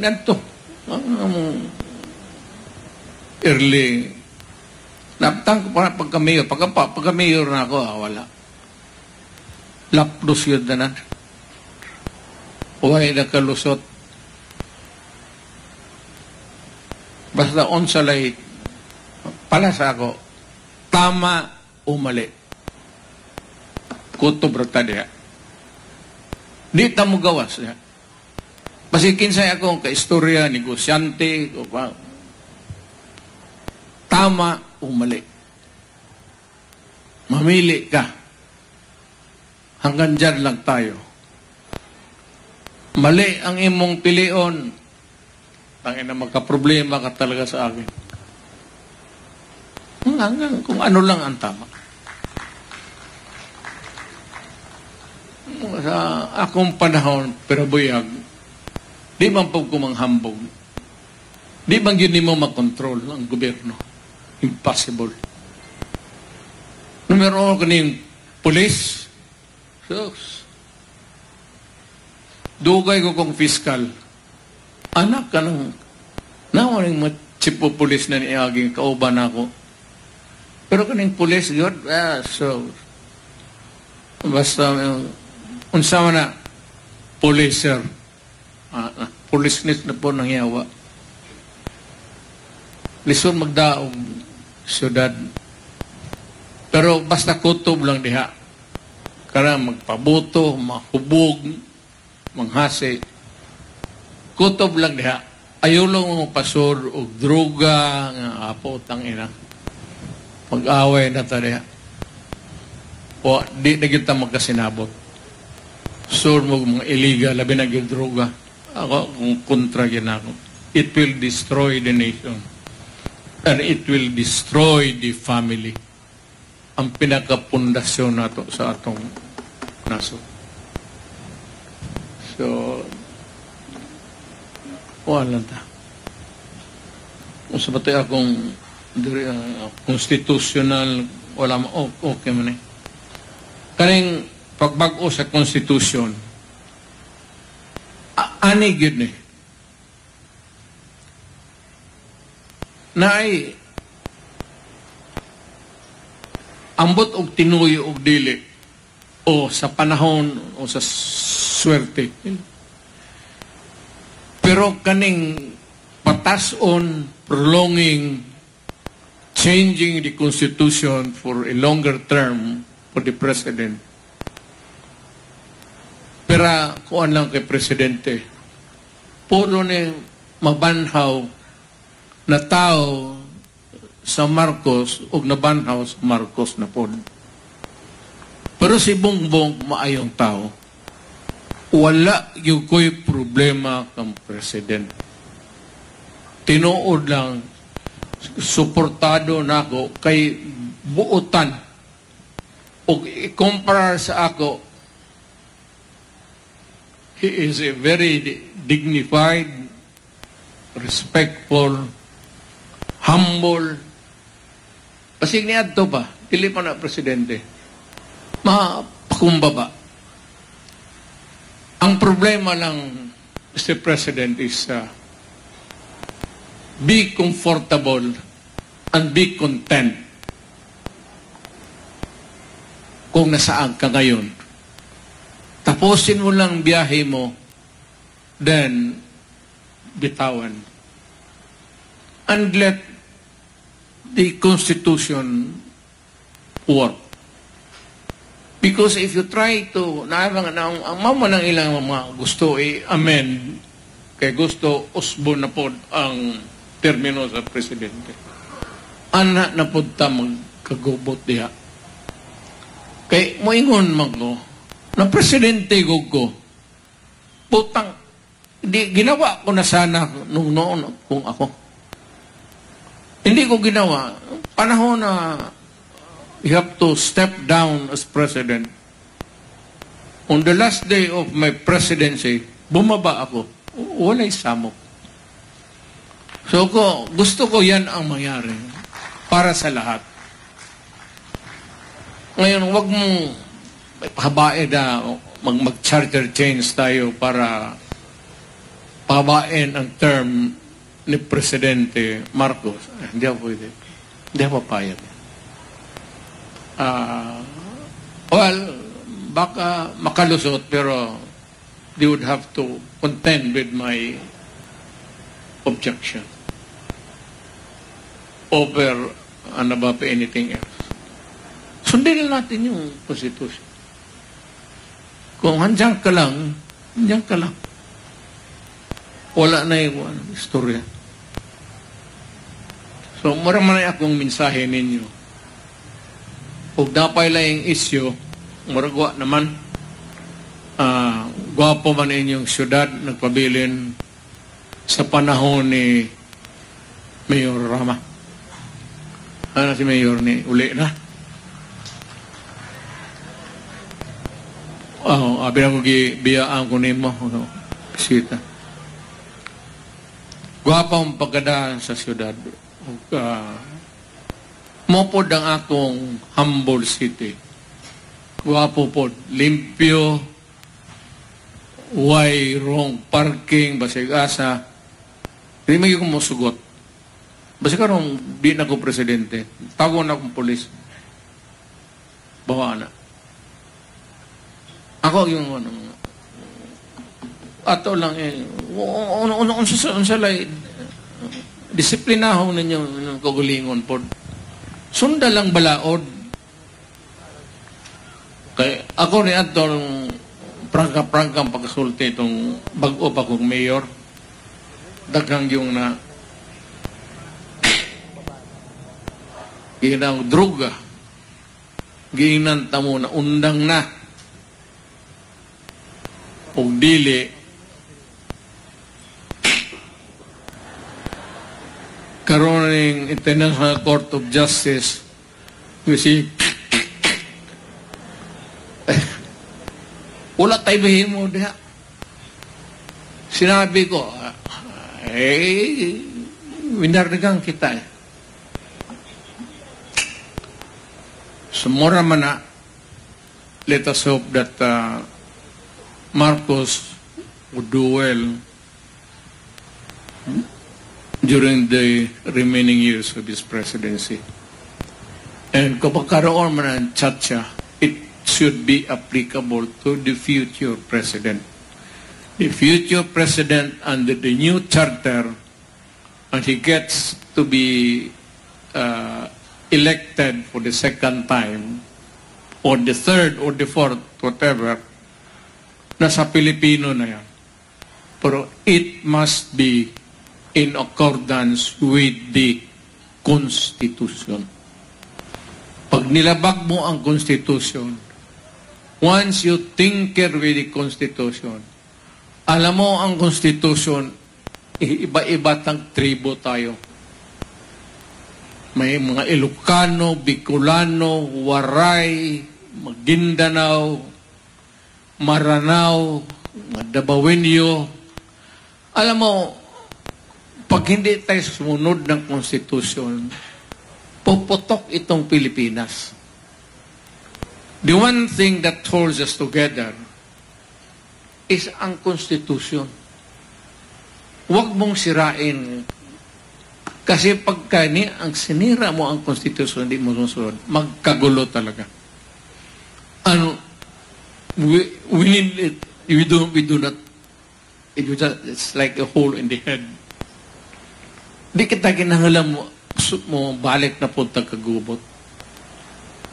nanto early naptang ko para pagka-mayor, pagka-mayor na ako, wala lapdos yun na huwag nakalusot basta on sa light pala sa ako, tama o mali. Kutob rata niya. Di tamo gawas niya. Pasikin sa'yo akong kaistorya, negosyante, tama o mali. Mamili ka. Hanggang dyan lang tayo. Mali ang imong pilion. Tangin na magkaproblema ka talaga sa akin. Hanggang kung ano lang ang tama. Sa akong panahon, pero buyag, di bang pag kumanghambog, di bang yun mo makontrol ang gobyerno? Impossible. Numero ako ng police, dugay ko kong fiskal, anak ka lang, nawaring machipo police na niaging kauban ako. Pero kaning pulis, God, so, basta, unsama na, policer, pulisnit na po nangyawa. Lison magdaong syudad. Pero basta kutob lang diha. Kaya magpabuto, mahubog, manghasi. Kutob lang diha. Ayaw lang mga pasor o droga, nga apo, tangina. Mag-away na tayo. O, di na kita magkasinabot. So, mga illegal, labi na yung droga. Ako, kung kontra yun ako. It will destroy the nation. And it will destroy the family. Ang pinakapundasyon na ito sa atong naso. So, wala na. Kung sa pati akong konstitutional wala mo okay man eh kaning pagbag-o sa konstitusyon ani gid ni naay ambot og tinuyo og dili o sa panahon o sa swerte pero kaning patason prolonging changing the Constitution for a longer term for the President. Pero kuan lang kay Presidente, puro ni mabanhaw na tao sa Marcos o nabanhaw sa Marcos na po. Pero si Bongbong maayong tao. Wala yung ko'y problema kang President. Tinuod lang suportado na ako kay buotan o i-compare sa ako he is a very dignified respectful humble kasi niadto pa dili pa na presidente mapakumbaba ang problema lang Mr. President is be comfortable and be content kung nasaan ka ngayon. Tapusin mo lang biyahe mo, then bitawan. And let the Constitution work. Because if you try to, ang mama ng ilang mga gusto i-amend, kaya gusto usbo na po ang termino sa presidente. Anak na punta kagubot diya. Kay moingon magno na presidente ko putang di ginawa ko na sana nung noon kung ako. Hindi ko ginawa. Panahon na you have to step down as president. On the last day of my presidency, bumaba ako. Wala'y samok. So ko, gusto ko yan ang mangyari para sa lahat. Ngayon, wag mong habain na mag-charter change tayo para pabain ang term ni Presidente Marcos. Hindi ako pwede. Hindi ako papayag. Well, baka makalusot pero they would have to contend with my objection over ano ba pa anything else. Sundin natin yung konstitusyon. Kung handyan ka lang, handyan ka lang. Wala na yung istorya. So, maraming akong mensahe ninyo. Huwag napay lang yung isyo, maragwa naman. Gwapo man inyong syudad, nagpabilin sa panahon ni Mayor Rama. Ano si Mayor ni uli na? Oh, binagugibiyaan ko ni mo. Bisita. Gwapa ang pagkadaan sa siyudad. Mopod ang atong humble city. Gwapo po. Limpyo. Way wrong parking. Basig-asa. Hindi magiging kumusugot. Basig karong di na ko presidente. Tago na akong polis. Bawa na. Ako yung ano. Ato lang eh. Unsa lay disiplinahon ninyo ng kagulingon po. Sunda lang balaod. Kay ako ni ato prangka-prangkang pagkasulti itong bago pa kong mayor. Daghang yung na ginang droga. Ginang tamo na undang na. Pag dili karoon ng International Court of Justice kasi wala tayo bahin mo diha. Sinabi ko eh winardigan kita eh. Sumura man na let us hope that Marcos would do well during the remaining years of his presidency. And kapag karoon man ang tsatsya, it should be applicable to the future president. The future president under the new charter, and he gets to be elected for the second time, or the third, or the fourth, whatever, nasa Pilipino na yan. Pero it must be in accordance with the Constitution. Pag nilabag mo ang Constitution, once you tinker with the Constitution, alam mo ang Constitution, iba-iba tang tribo tayo. May mga Ilocano, Bicolano, Waray, Maguindanao, Maranao, Dabawenyo. Alam mo, pag hindi tayo sumunod ng konstitusyon, puputok itong Pilipinas. The one thing that holds us together is ang konstitusyon. Huwag mong sirain. Kasi pagka ang sinira mo ang konstitusyon, hindi mo susunod, magkagulo talaga. Ano, we need it. We do not. It's like a hole in the head. Di kita kinahanglan mo balik na po tagkagubot.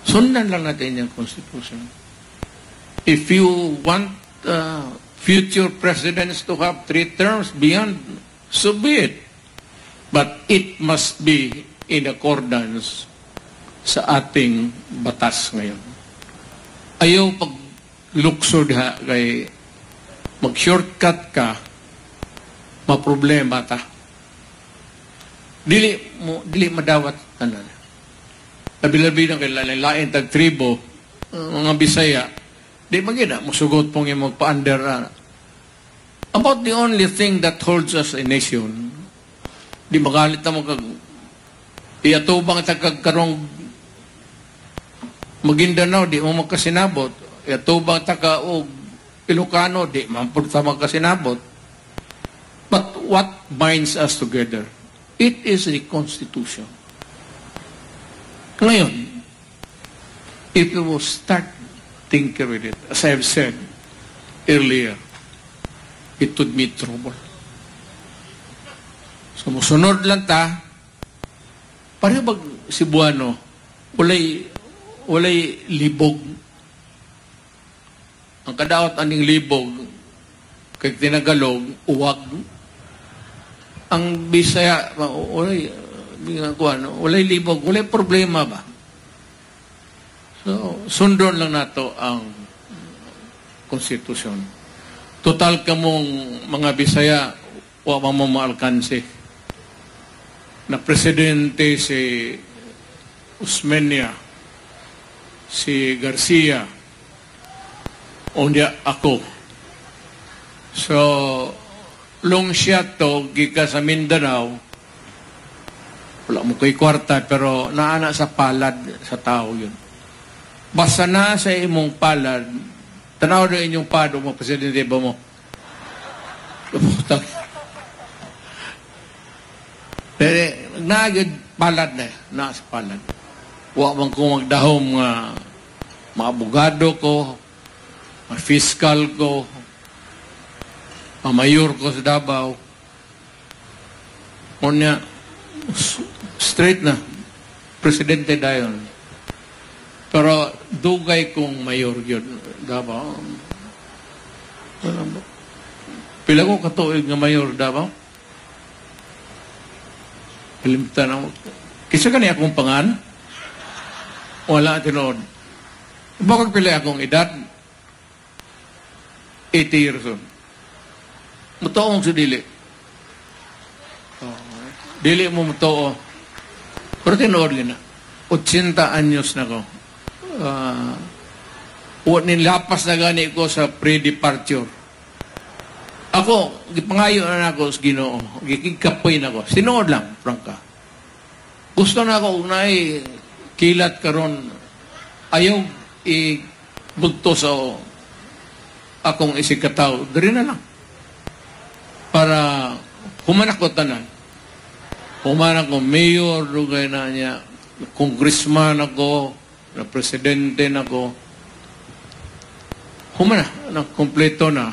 Sundan lang natin yung Constitution. If you want future presidents to have 3 terms beyond, so be it. But it must be in accordance sa ating batas ngayon. Ayaw pagluksod ha, kay mag-shortcut ka, maproblema ta. Dili madawat tanan. Labi-labi ng lain tag-tribo, mga Bisaya, di magina, musugot pong yung magpa-under. About the only thing that holds us a nation, di magalit na iyatubang tagkagkarong Maguindanao, di mo magkasinabot. Yatubang taka o Ilocano, di mampurta magkasinabot. But what binds us together? It is the Constitution. Ngayon, if we will start thinking with it, as I have said earlier, it would be trouble. So, musunod lang ta, pareho bag Cebuano, walay libog. Ang kadaot aning libog, kay tinagalog, uwag. Ang Bisaya, walay libog, walay problema ba? So, sundon lang nato ang konstitusyon. Total ka mong mga Bisaya, wala mong maalkansi. Na presidente si Usmenia, si Garcia, unya ako. So, long siya to, gika sa Mindanao, wala mo ko'y kwarta, pero naana sa palad sa tao yun. Basta na sa imong palad, tanaw na inyong pado, mga presidente ba mo? Pero, nagagad palad na, nasa palad. Huwag man kong magdahong mga abogado ko, mga fiscal ko, mga mayor ko sa Davao. O niya, straight na, presidente dayon. Pero dugay kong mayor yun, Davao. Pila ko katuig nga mayor, Davao? Pilimitan ako. Kisa ka niya akong pangalan? Wala tinod. Bakit pili akong edad? 80 years old. Matoong si dili. Dili mo matoo. Pero tinod yun na. 80 anyos na ko. Nilapas na gani ko sa pre-departure. Ako, pangayo na ako sa Ginoo. Gikikapoy na ko. Sinood lang, prangka. Gusto na ako na kilat karon ayaw ibugto sa akong isikataw. Dari na lang. Para humanak ko tanan. Humanak ko mayor, dugay na niya, congressman ako, na presidente na ako. Humanak, kompleto na.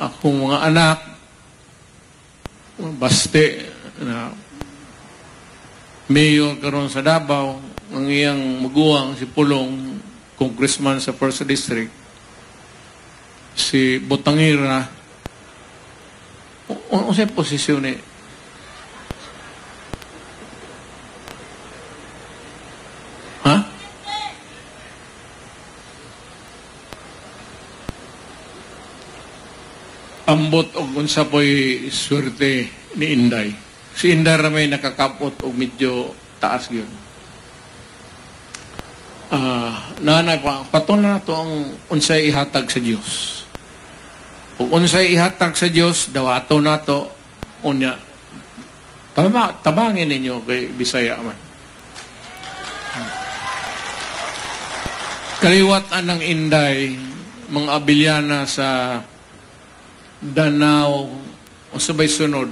Akong mga anak, Baste, na mayor karon sa Davao, ang iyang maguwang, si Pulong, congressman sa 1st District, si Botangira, ano siyang posisyon eh? Ha? Ambot o unsa po'y swerte ni Inday. Si Inday ramay nakakapot o medyo taas yun. Patunan na ito ang unsay ihatag sa Diyos. Kung unsay ihatag sa Diyos, dawato na ito, unya, tabangin ninyo kay Bisaya man. Kaliwatan ng Inday, mga Abiliana sa Danao, o sabay sunod,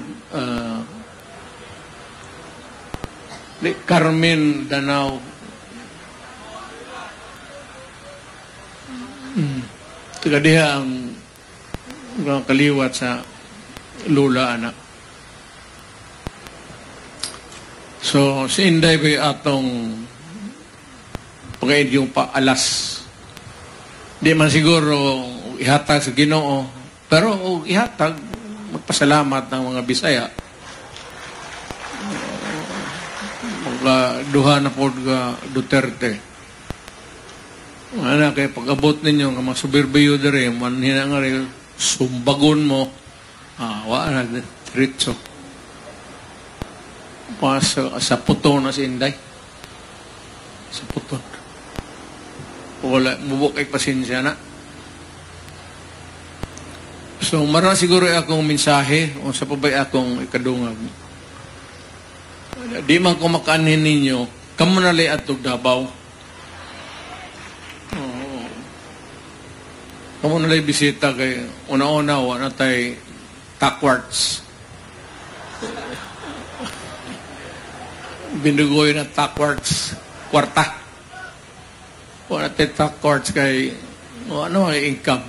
Carmen, Danao, taga diha ang kaliwat sa lula anak. So, si Inday ko atong pagkaid yung paalas. Di man siguro ihatag sa Ginoo, pero ihatag, magpasalamat ng mga Bisaya. duha na po Duterte. Ano, kaya pag-abot ninyo, nga mga subirbiyo na rin, manhina nga rin, sumbagon mo, wala na, diretso. Pasok sa puto na si Inday. Sa puto. Wala, mubok ay pasensya na. So, maroon siguro akong mensahe o sa pabay akong ikadungag. Di man kumakanin ninyo, kamunali at Dabaw. Kamunali bisita kay una-una, wala tayo takwarts. Bindugoy na takwarts, kwarta. Wala tayo takwarts kay, ano, kay income.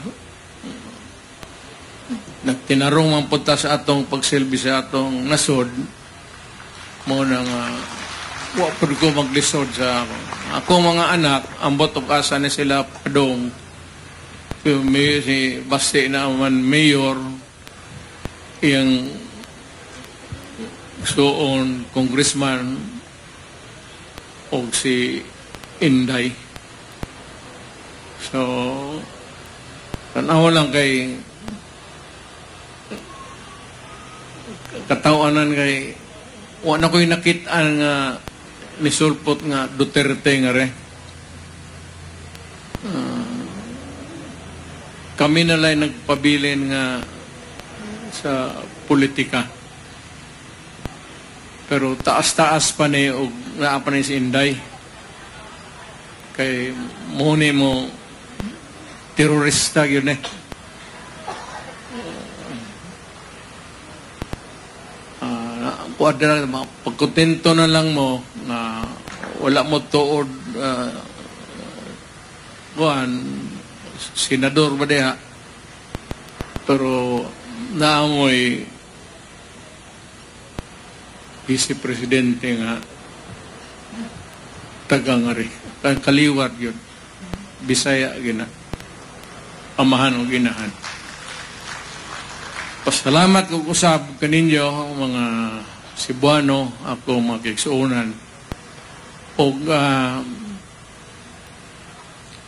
Nagtinarong ang punta sa atong pagsilbi sa atong nasod, mo nang wapod ko maglisod sa ako mga anak, ang botok asa na sila padong. Si Baste na man mayor, yung soon congressman, o si Inday. So, tanaw lang kay katawanan kay wala ko'y nakitaan nga misulpot nga Duterte nga re. Kami nalay nagpabilin nga sa politika. Pero taas-taas pa ni o naapan ni si Inday. Kay muni mo terorista yun eh. Kuadra na pagkontento na lang mo na wala mo tuod kuan senador ba diha pero naamoy vice-presidente nga tagangari kaliwat yun Bisaya gina amahan o ginahan. Pasalamat kong usab kaninyo mga Cebuano, ako magigsuunan. O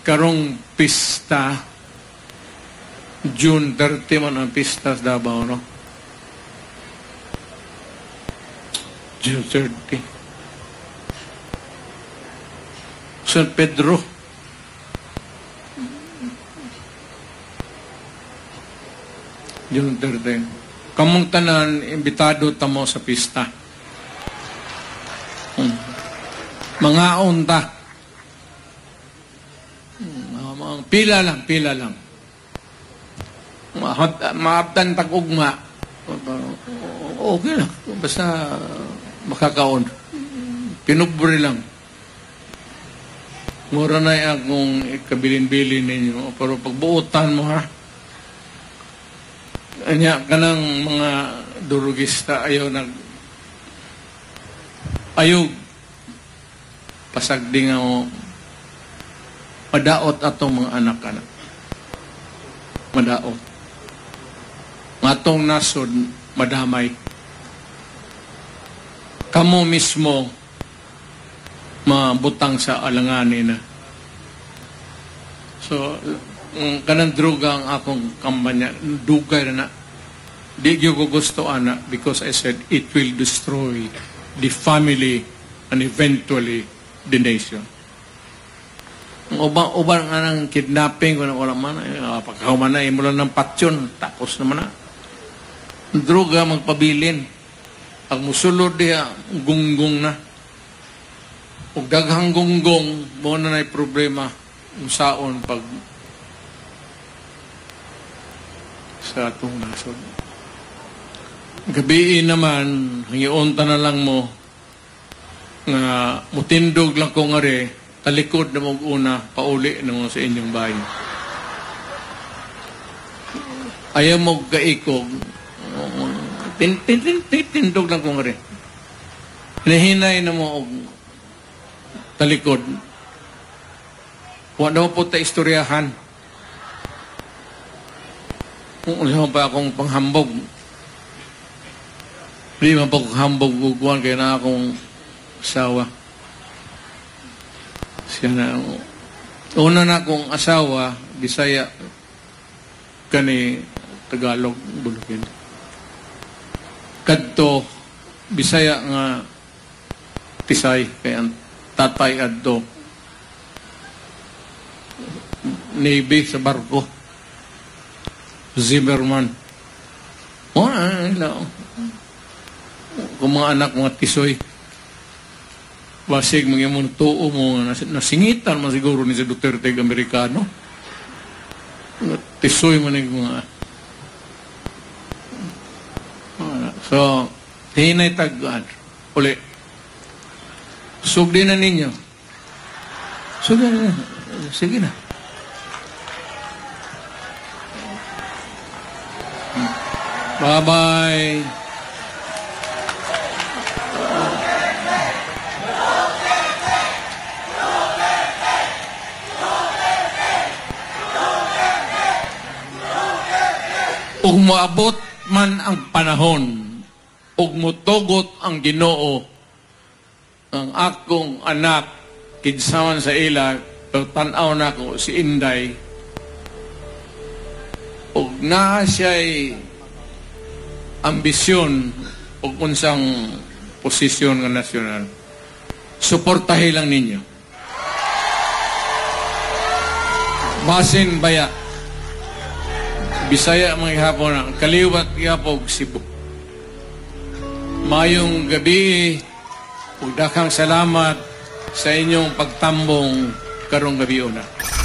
karong pista, June 30 man ang pista sa Davao, no? June 30. San Pedro. June 30. Kamong tanan, imbitado tamo sa pista. Mga unta. Pila lang, pila lang. Maaptan tag-ugma. Okay lang. Basta makakaon. Pinubre lang. Mura na yung akong ikabilin-bilin ninyo. Pero pagbuotan mo ha. Anya kanang mga durugista ayaw nag ayaw pasagdi nga mo madaot atong mga anak-anak madaot matong nasod madamay kamo mismo mabutang sa alanganin na so kanang droga ang akong kampanya, dugay na di ko gusto ana because I said it will destroy the family and eventually the nation. Ubang anang kidnapping kung wala man, pagkakaman na, mula ng patsyon, tapos naman na. Droga magpabilin. Ang musulod niya, gunggong na. Pag daghang gunggong, buwan na na'y problema saon pag sa atong nasod. Gabiin naman, hangyoonta na lang mo, nga mutindog lang ko nga re, talikod na mong una, pauli na mong sa inyong bahay. Ayaw mo kaikog, tindog lang ko nga re. Hinahinay na mo, talikod. Huwag na mo po ta istoryahan. Kung ulihan pa akong panghambog, hindi man pa akong hambog guguan kaya na akong sawa. siya na, una na akong asawa, Bisaya, kani Tagalog, Bulukin. Kadto, Bisaya nga, Tisay, kaya tatay adto, Navy sa barko, Zimmerman. Oh, kung mga anak, mga tisoy, basig, mga yung tuo mo, nasingitan man siguro ni si Duterte Amerikano. Tisoy man yung mga... So, hinay tagaan. Uli. Sugdi na ninyo. Sugdi na. Sige na. Bye-bye. Ug maabot man ang panahon, ug motugot ang Ginoo ang akong anak kinsaman sa ila, pero tan-aw na ko si Inday, ug naa siya'y ambisyon ug unsang posisyon nga nasyonal. Suportahe lang ninyo. Basin baya. Bisaya mga hapon ang kaliwat yapog Cebu. Mayong gabi, ug daghang salamat sa inyong pagtambong karong gabi una.